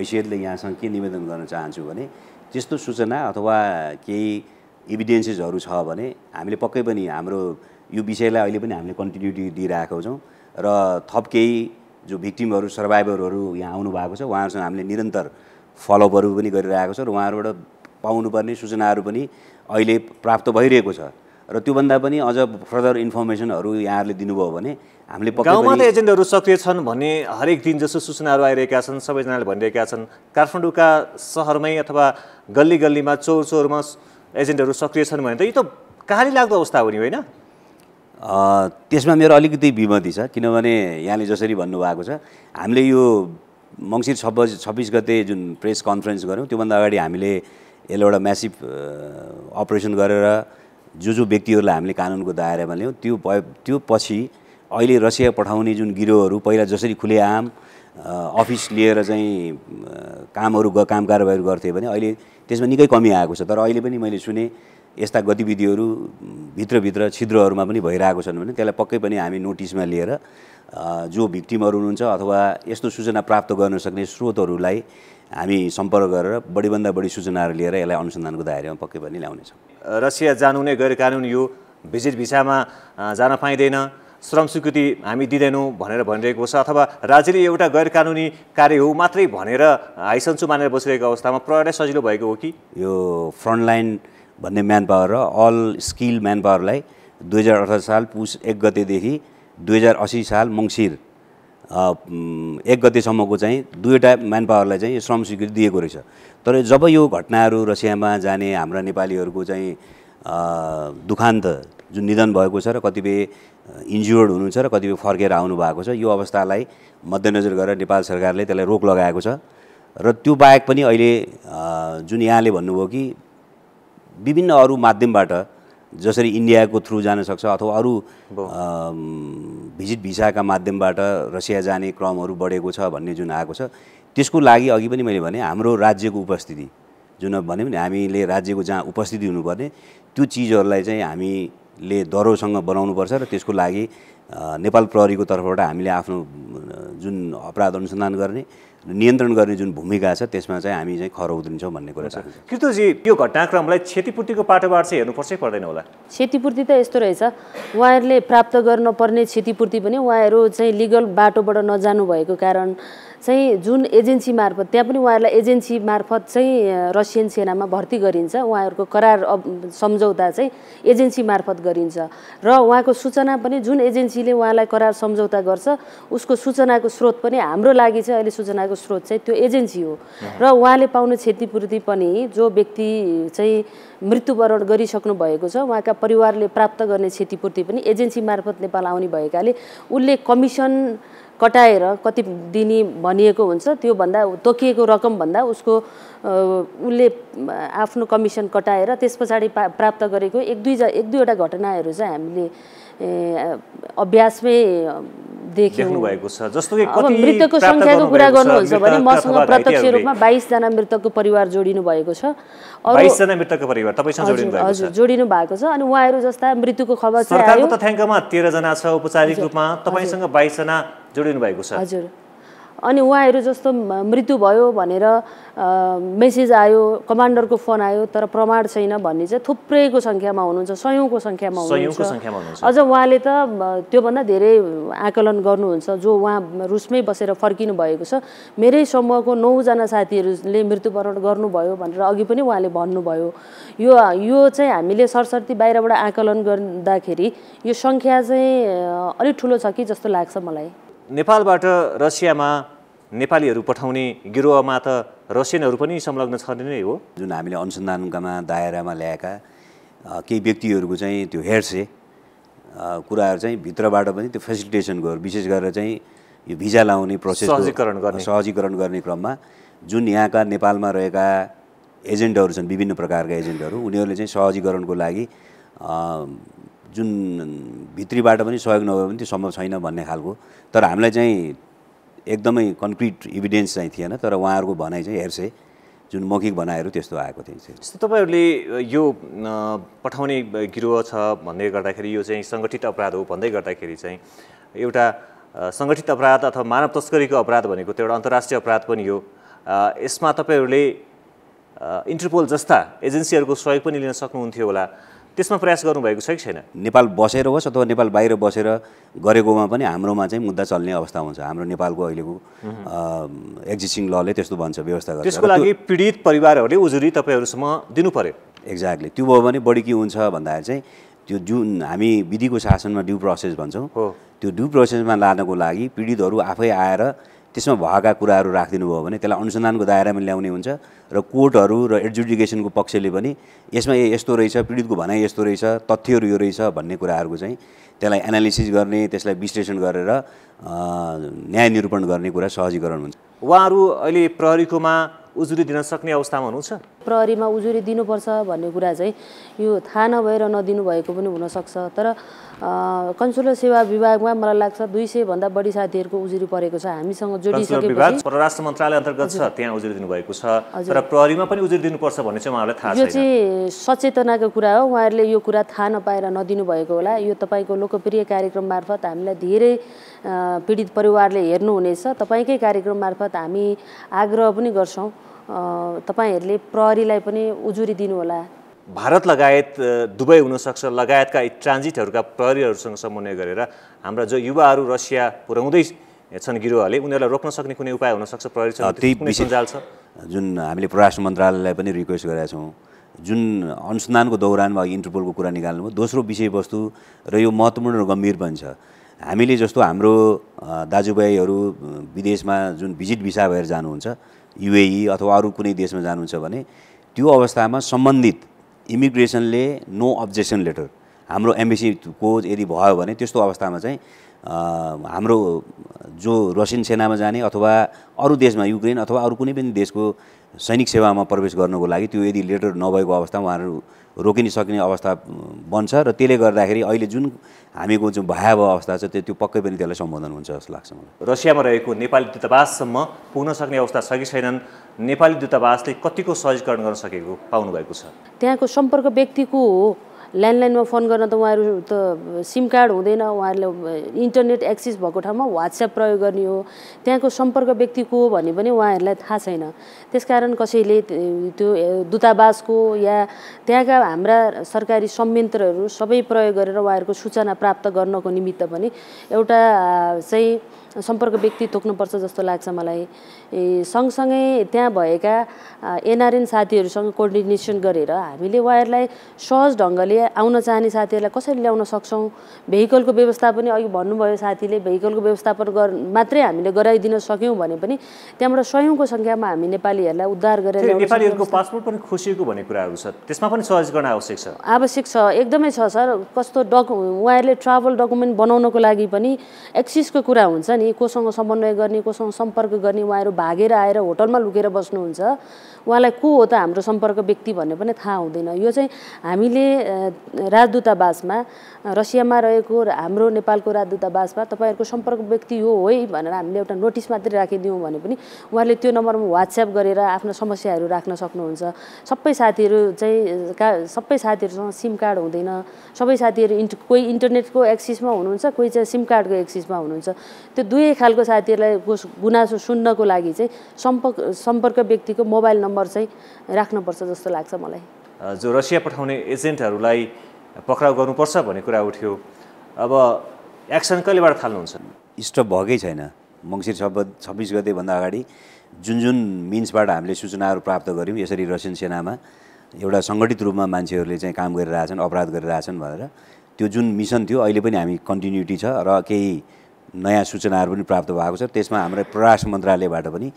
हैसियतले यहाँसँग के निवेदन गर्न चाहन्छु भने त्यस्तो सूचना अथवा केही एभिडेन्सेसहरु छ भने हामीले पक्कै पनि हाम्रो यो विषयलाई अहिले पनि हामीले कन्टिन्युटी दिइराखेका छौं र थप केही जो भिक्टिमहरु सर्भाइभरहरु यहाँ आउनु भएको छ उहाँहरुसँग हामीले निरन्तर फलोअपहरु पनि गरिरहेका छौं र उहाँहरुबाट पाउनुपर्ने सूचनाहरू पनि अहिले प्राप्त भइरहेको छ र त्यो भन्दा पनि अझ फर्दर इन्फर्मेसनहरू यहाँहरूले दिनुभयो भने हामीले पक्कै गाउँमा त एजेन्टहरू सक्रिय छन् भन्ने हरेक दिन जसो सूचनाहरू आइरहेका छन् सबैजनाले भनिरहेका छन् काठमाडौँका शहरमै अथवा गल्ली गल्लीमा चोर चोरमा एजेन्टहरू सक्रिय छन् भने त यो त कहाली लाग्दो अवस्था हो नि होइन त्यसमा मेरो अलिकति विमति छ किनभने यहाँले जसरी भन्नुभएको छ हामीले यो मङ्सिर छब्बिस छब्बिस गते जुन प्रेस कन्फरेन्स गऱ्यौँ त्योभन्दा अगाडि हामीले यसले एउटा म्यासिभ अपरेसन गरेर जो जो व्यक्तिहरूलाई हामीले कानुनको दायरामा ल्यायौँ त्यो त्यो पछि अहिले रसिया पठाउने जुन गिरोहहरू पहिला जसरी खुलेआम अफिस लिएर चाहिँ कामहरू काम कारबाहीहरू गर्थे भने अहिले त्यसमा निकै कमी आएको छ तर अहिले पनि मैले सुने यस्ता गतिविधिहरू भित्रभित्र छिद्रहरूमा पनि भइरहेको छन् भने त्यसलाई पक्कै पनि हामी नोटिसमा लिएर जो भिक्टिमहरू हुनुहुन्छ अथवा यस्तो सूचना प्राप्त गर्न सक्ने स्रोतहरूलाई हामी सम्पर्क गरेर बढीभन्दा बढी सूचनाहरू लिएर यसलाई अनुसन्धानको दायरामा पक्कै पनि ल्याउनेछौँ रसिया जानु नै गैर कानुनी हो भिजिट भिसामा जान पाइँदैन श्रम स्वीकृति हामी दिँदैनौँ भनेर भनिरहेको छ अथवा राज्यले एउटा गैर कानुनी कार्य हो मात्रै भनेर हाइसन्चो मानेर बसिरहेको अवस्थामा प्रहरीलाई सजिलो भएको हो कि यो फ्रन्टलाइन भन्ने म्यान पावर र अल स्किल म्यान पावरलाई दुई हजार अठार साल पुस एक गतेदेखि दुई हजार असी साल मङ्सिर एक गतेसम्मको चाहिँ दुईवटा म्यान पावरलाई चाहिँ श्रम स्वीकृति दिएको रहेछ तर जब यो घटनाहरू रसियामा जाने हाम्रा नेपालीहरूको चाहिँ दुखान्त जुन निधन भएको छ र कतिपय इन्ज्योर्ड हुनुहुन्छ र कतिपय फर्केर आउनु भएको छ यो अवस्थालाई मध्यनजर गरेर नेपाल सरकारले त्यसलाई रोक लगाएको छ र त्यो बाहेक पनि अहिले जुन यहाँले भन्नुभयो कि विभिन्न अरू माध्यमबाट जसरी इन्डियाको थ्रु जान सक्छ अथवा अरू भिजिट भिसाका माध्यमबाट रसिया जाने क्रमहरू बढेको छ भन्ने जुन आएको छ त्यसको लागि अघि पनि मैले भने हाम्रो राज्यको उपस्थिति जुन भन्यो भने हामीले राज्यको जहाँ उपस्थिति हुनुपर्ने त्यो चिजहरूलाई चाहिँ हामीले दरोसँग बनाउनुपर्छ र त्यसको लागि नेपाल प्रहरीको तर्फबाट हामीले आफ्नो जुन अपराध अनुसन्धान गर्ने नियन्त्रण गर्ने जुन भूमिका छ त्यसमा चाहिँ हामी चाहिँ खर उत्रिन्छौँ भन्ने कुरा छ कृतुजी यो घटनाक्रमलाई क्षतिपूर्तिको पाटोबाट चाहिँ हेर्नुपर्छ पर्दैन होला क्षतिपूर्ति त यस्तो रहेछ उहाँहरूले प्राप्त गर्नुपर्ने क्षतिपूर्ति पनि उहाँहरू चाहिँ लिगल बाटोबाट नजानु भएको कारण चाहिँ जुन एजेन्सी मार्फत त्यहाँ पनि उहाँहरुलाई एजेन्सी मार्फत चाहिँ रसियन सेनामा भर्ती गरिन्छ उहाँहरुको करार सम्झौता चाहिँ एजेन्सी मार्फत गरिन्छ र उहाँको सूचना पनि जुन एजेन्सीले उहाँलाई करार सम्झौता गर्छ उसको सूचनाको स्रोत पनि हाम्रो लागि चाहिँ अहिले सूचनाको स्रोत चाहिँ त्यो एजेन्सी हो र उहाँले पाउने क्षतिपूर्ति पनि जो व्यक्ति चाहिँ मृत्युवरण गरिसक्नु भएको छ उहाँका परिवारले प्राप्त गर्ने क्षतिपूर्ति पनि एजेन्सी मार्फत नेपाल आउने भएकाले उले कमिसन कटाएर कति दिनी भनिएको हुन्छ त्यो भन्दा तोकिएको रकम भन्दा उसको उले आफ्नो कमिसन कटाएर त्यसपछि प्राप्त गरेको एक दुई एक दुईवटा घटनाहरु चाहिँ हामीले अभ्यासमै देख्नु भएको छ जस्तो कि कति मृतकको संख्याको कुरा गर्नुहुन्छ भने मसँग प्रत्यक्ष रूपमा बाइस जना मृतकको परिवार जोडिनु भएको छ अरु बाइस जना मृतकको परिवार तपाईसँग जोडिनु भएको छ हजुर जोडिनु भएको छ अनि उहाँहरु जस्ता मृत्युको खबर चाहिँ आयो सरकारको तथ्याङ्कमा तेह्र जना छ औपचारिक रूपमा तपाईसँग बाइस जना जोडिनु भएको छ हजुर अनि उहाँहरु जस्तो मृत्यु भयो भनेर मेसेज आयो कमान्डरको फोन आयो तर प्रमाण छैन भन्ने चाहिँ थुप्रैको संख्यामा हुनुहुन्छ सयौंको संख्यामा हुनुहुन्छ अझ उहाँले त त्यो भन्दा धेरै आकलन गर्नुहुन्छ जो उहाँ रुसमै बसेर फर्किनु भएको छ मेरै समूहको नौ जना साथीहरुले मृत्युवरण गर्नुभयो भनेर अघि पनि उहाँले भन्नुभयो यो यो चाहिँ हामीले सरसर्ती बाहिरबाट आकलन गर्दाखेरि यो संख्या चाहिँ अलि ठूलो छ कि जस्तो लाग्छ मलाई नेपालबाट रसियामा नेपालीहरु पठाउने गिरोहमा त रसियनहरु पनि संलग्न छन् नै हो जुन हामीले अनुसन्धानकामा दायरामा ल्याएका केही व्यक्तिहरुको चाहिँ त्यो हेर्से कुराहरु चाहिँ भित्रबाट पनि त्यो फेसिलिटेसन गर्यो विशेष गरेर चाहिँ यो भिजा लाउने प्रोसेस सहजीकरण गर्ने सहजीकरण गर्ने क्रममा जुन यहाँका नेपालमा रहेका एजेन्टहरु छन् विभिन्न प्रकारका एजेन्टहरु उनीहरुले चाहिँ सहजीकरणको लागि जुन भित्रीबाट पनि सहयोग नभए पनि त्यो सम्भव छैन भन्ने खालको तर हामीलाई चाहिँ एकदमै कन्क्रिट इभिडेन्स चाहिँ थिएन तर उहाँहरुको भनाइ चाहिँ हेर्से जुन मौखिक भनाइहरु त्यस्तो आएको थियो जस्तो तपाईहरुले यो पठाउने गिरोह छ भन्दै गर्दाखेरि यो चाहिँ संगठित अपराध हो भन्दै गर्दाखेरि चाहिँ एउटा संगठित अपराध अथवा मानव तस्करीको अपराध भनेको त्यो एउटा अन्तर्राष्ट्रिय अपराध पनि हो यसमा तपाईहरुले इन्टरपोल जस्ता एजेन्सीहरुको सहयोग पनि लिन सक्नुहुन्थ्यो होला त्यसमा प्रयास गर्नु भएको छ कि छैन नेपाल बसेर होस् अथवा नेपाल बाहिर बसेर गरेकोमा पनि हाम्रोमा चाहिँ मुद्दा चल्ने अवस्था हुन्छ हाम्रो नेपालको अहिलेको एक्जिस्टिङ लले त्यस्तो भन्छ व्यवस्था गर्छ त्यसको लागि पीडित परिवारहरूले उजुरी तपाईहरुसम्म दिनु पर्यो एक्ज्याक्टली त्यो भयो भने बढी के हुन्छ भन्दा चाहिँ त्यो जुन हामी विधिको शासनमा ड्यू प्रोसेस भन्छौं त्यो ड्यू प्रोसेसमा लानको लागि पीडितहरु आफै आएर त्यसमा भएका कुराहरु राख्दिनु भयो भने त्यसलाई अनुसन्धानको दायरामा ल्याउने हुन्छ र कोर्टहरु र एडजुडिकेसनको पक्षले पनि यसमा यस्तो रहेछ पीडितको भनाइ यस्तो रहेछ तथ्यहरु यो रहेछ भन्ने कुराहरुको चाहिँ त्यसलाई एनालिसिस गर्ने त्यसलाई विश्लेषण गरेर न्याय निरूपण गर्ने कुरा सहजीकरण हुन्छ उहाँहरु अहिले प्रहरीकोमा उजुरी दिन सक्ने अवस्थामा हुनुहुन्छ प्रहरीमा उजुरी दिनुपर्छ भन्ने कुरा चाहिँ यो थाहा नभएर नदिनु भएको पनि हुन सक्छ तर कन्सुलर सेवा विभागमा मलाई लाग्छ दुई सय भन्दा बढी साथीहरुको उजुरी परेको छ हामीसँग जोडिसकेपछि परराष्ट्र मन्त्रालय अन्तर्गत छ त्यहाँ उजुरी दिनु भएको छ तर प्रहरीमा पनि उजुरी दिनुपर्छ भन्ने चाहिँ उहाँहरुलाई थाहा छैन यो चाहिँ सचेतनाको कुरा हो उहाँहरुले यो कुरा थाहा नपाएर नदिनु भएको होला यो तपाईको लोकप्रिय कार्यक्रम मार्फत हामीलाई धेरै पीडित परिवारले हेर्नु हुनेछ तपाईकै कार्यक्रम मार्फत हामी आग्रह पनि गर्छौं तपाईहरुले प्रहरीलाई पनि उजुरी दिनु होला भारत लगायत दुबई हुन सक्छ लगायतका ट्रान्जिटहरुका प्रहरीहरुसँग समन्वय गरेर हाम्रा जो युवाहरु रसिया पुर्याउँदै छन् गिरोहले उनीहरुलाई रोक्न सक्ने कुनै उपाय हुन सक्छ प्रहरी सञ्जाल छ जुन हामीले परराष्ट्र मन्त्रालयलाई पनि रिक्वेस्ट गरेका छौं जुन अनुसन्धानको दौरानमा इन्टरपोलको कुरा निकाल्नु दोस्रो विषयवस्तु र यो महत्त्वपूर्ण र गम्भीर बन्छ हामीले जस्तो हाम्रो दाजुभाइहरु विदेशमा जुन भिजिट भिसा भएर जानुहुन्छ युएई अथवा अरू कुनै देशमा जानुहुन्छ भने त्यो अवस्थामा सम्बन्धित इमिग्रेसनले नो अब्जेक्सन लेटर हाम्रो एम्बेसीको यदि भयो भने त्यस्तो अवस्थामा चाहिँ हाम्रो जो रसियन सेनामा जाने अथवा अरू देशमा युक्रेन अथवा अरू कुनै पनि देशको सैनिक सेवामा प्रवेश गर्नको लागि त्यो यदि लेटर नभएको अवस्थामा उहाँहरु रोकिन सक्ने अवस्था बन्छ र त्यसले गर्दाखेरि अहिले जुन हामीको जुन भयावह अवस्था छ त्यो पक्कै पनि त्यसलाई सम्बोधन हुन्छ जस्तो लाग्छ मलाई रसियामा रहेको नेपाली दूतावाससम्म पुग्न सक्ने अवस्था छ कि छैनन् नेपाली दूतावासले कतिको सहजीकरण गर्न सकेको पाउनु भएको छ त्यहाँको सम्पर्क व्यक्तिको हो ल्यान्डलाइनमा फोन गर्न त उहाँहरु त सिम कार्ड हुँदैन उहाँहरुले इन्टरनेट एक्सेस भएको ठाउँमा व्हाट्सएप प्रयोग गर्ने हो त्यहाँको सम्पर्क व्यक्ति को हो भने पनि उहाँहरुलाई थाहा छैन त्यसकारण कसैले त्यो दूतावासको या त्यहाँका हाम्रा सरकारी संयन्त्रहरु सबै प्रयोग गरेर उहाँहरुको सूचना प्राप्त गर्नको निमित्त पनि एउटा चाहिँ सम्पर्क व्यक्ति तोक्नु पर्छ जस्तो लाग्छ मलाई सँगसँगै त्यहाँ भएका एनआरएन साथीहरुसँग कोर्डिनेसन गरेर हामीले वायरलाई सहज ढंगले आउन चाहने साथीहरुलाई कसरी ल्याउन सक्छौं भेहिकलको व्यवस्थापन पनि अघि भन्नुभयो साथीले भेहिकलको व्यवस्थापन मात्रै हामीले गराइदिन सक्यौं भने पनि त्यहाँबाट सयौंको संख्यामा हामी नेपालीहरुलाई उद्धार गरेर ल्याउन सक्छौं नेपालीहरुको पासपोर्ट पनि खोसिएको भन्ने कुराहरु छ त्यसमा पनि सहज गर्न आवश्यक छ आवश्यक छ एकदमै छ सर कस्तो वायरले ट्राभल डकुमेन्ट बनाउनको लागि पनि एक्सिसको कुरा हुन्छ कोसँग समन्वय गर्ने कोसँग सम्पर्क गर्ने उहाँहरु भागेर आएर होटलमा लुकेर बस्नु हुन्छ उहाँलाई को हो त हाम्रो सम्पर्क व्यक्ति भन्ने पनि थाहा हुँदैन यो चाहिँ हामीले राजदूतावासमा रसियामा रहेको हाम्रो नेपालको राजदूतावासमा तपाईहरुको सम्पर्क व्यक्ति हो होइ भनेर हामीले एउटा नोटिस मात्र राखिदियौ भने पनि उहाँले त्यो नम्बरमा व्हाट्सएप गरेर आफ्नो समस्याहरु राख्न सक्नुहुन्छ सबै साथीहरु चाहिँ सबै साथीहरुसँग सिम कार्ड हुँदैन सबै साथीहरु कोही इन्टरनेटको एक्सेसमा हुनुहुन्छ कोही चाहिँ सिम कार्डको एक्सेसमा हुनुहुन्छ त्यो दुई खालको साथीहरुलाई गुनासो सुन्नको लागि चाहिँ सम्पर्क सम्पर्क व्यक्तिको मोबाइल नम्बर चाहिँ राख्नु पर्छ जस्तो लाग्छ मलाई जो रसिया पठाउने एजेन्टहरुलाई पक्राउ गर्नुपर्छ भन्ने कुरा उठ्यो अब एक्सन कलेबाट थाल्नुहुन्छ स्टप भएकै छैन मंसिर छब्बीस गते भन्दा अगाडि जुन जुन मिन्सबाट हामीले सूचनाहरु प्राप्त गर्यौं यसरी रसियन सेनामा एउटा संगठित रूपमा मान्छेहरुले चाहिँ काम गरिरहेछन् अपराध गरिरहेछन् भनेर त्यो जुन मिसन थियो अहिले पनि हामी कन्टिन्युटी छ र केही नयाँ सूचनाहरु पनि प्राप्त भएको छ त्यसमा हाम्रो परराष्ट्र मन्त्रालयबाट पनि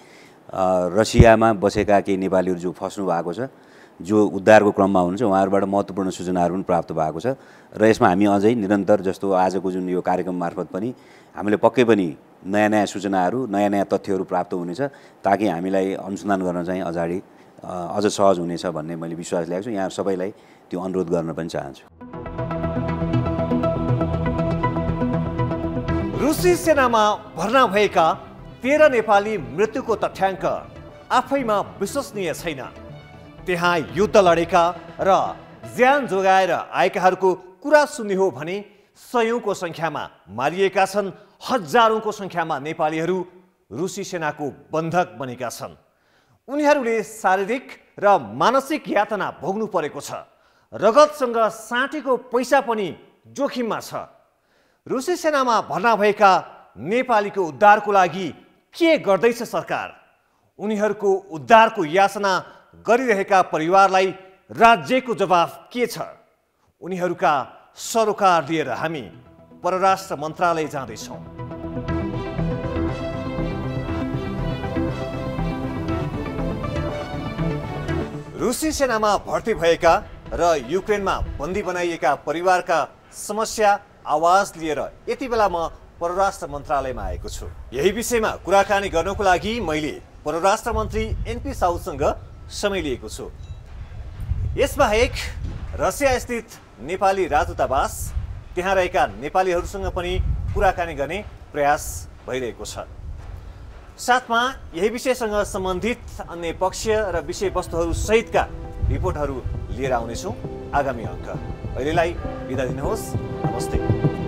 रसियामा बसेका केही नेपालीहरु जो फस्नु भएको छ जो उद्धारको क्रममा हुनुहुन्छ उहाँहरुबाट महत्त्वपूर्ण सूचनाहरु पनि प्राप्त भएको छ र यसमा हामी अझै निरन्तर जस्तो आजको जुन यो कार्यक्रम मार्फत पनि हामीले पक्कै पनि नयाँ नयाँ सूचनाहरु नयाँ नयाँ तथ्यहरु प्राप्त हुनेछ ताकि हामीलाई अनुसन्धान गर्न चाहिँ अगाडि अझ सहज हुनेछ भन्ने मैले विश्वास ल्याएको छु यहाँ सबैलाई त्यो अनुरोध गर्न पनि चाहन्छु रूसी सेनामा भर्ना भएका तेह्र नेपाली मृत्युको तथ्यांक आफैमा विश्वसनीय छैन त्यहाँ युद्ध लडेका र ज्यान जोगाएर आएकाहरुको कुरा सुन्ने हो भने सयौंको संख्यामा मारिएका छन् हजारौंको संख्यामा नेपालीहरु रूसी सेनाको बन्धक बनेका छन् उनीहरुले शारीरिक र मानसिक यातना भोग्नु परेको छ रगतसँग साटेको पैसा पनि जोखिममा छ रूसी सेनामा भर्ना भएका नेपालीको उद्धारको लागि के गर्दैछ सरकार उनीहरुको उद्धारको याचना गरिरहेका परिवारलाई राज्यको जवाफ के छ उनीहरुका सरोकार लिएर हामी परराष्ट्र मन्त्रालय जाँदै छौं रूसी सेनामा भर्ती भएका र युक्रेनमा बन्दी बनाइएका परिवारका समस्या आवाज लिएर यति बेला म परराष्ट्र मन्त्रालयमा आएको छु यही विषयमा कुराकानी गर्नको लागि मैले परराष्ट्र मन्त्री एनपी साउदसँग समय लिएको छु यसबाहेक रसिया स्थित नेपाली राजदूतावास त्यहाँ रहेका नेपालीहरुसँग पनि कुराकानी गर्ने प्रयास भइरहेको छ साथमा यही विषयसँग सम्बन्धित अन्य पक्ष र विषयवस्तुहरु सहितका रिपोर्टहरु लिएर आउने छु आगामी अङ्क अहिलेलाई बिदा दिनुहोस् नमस्ते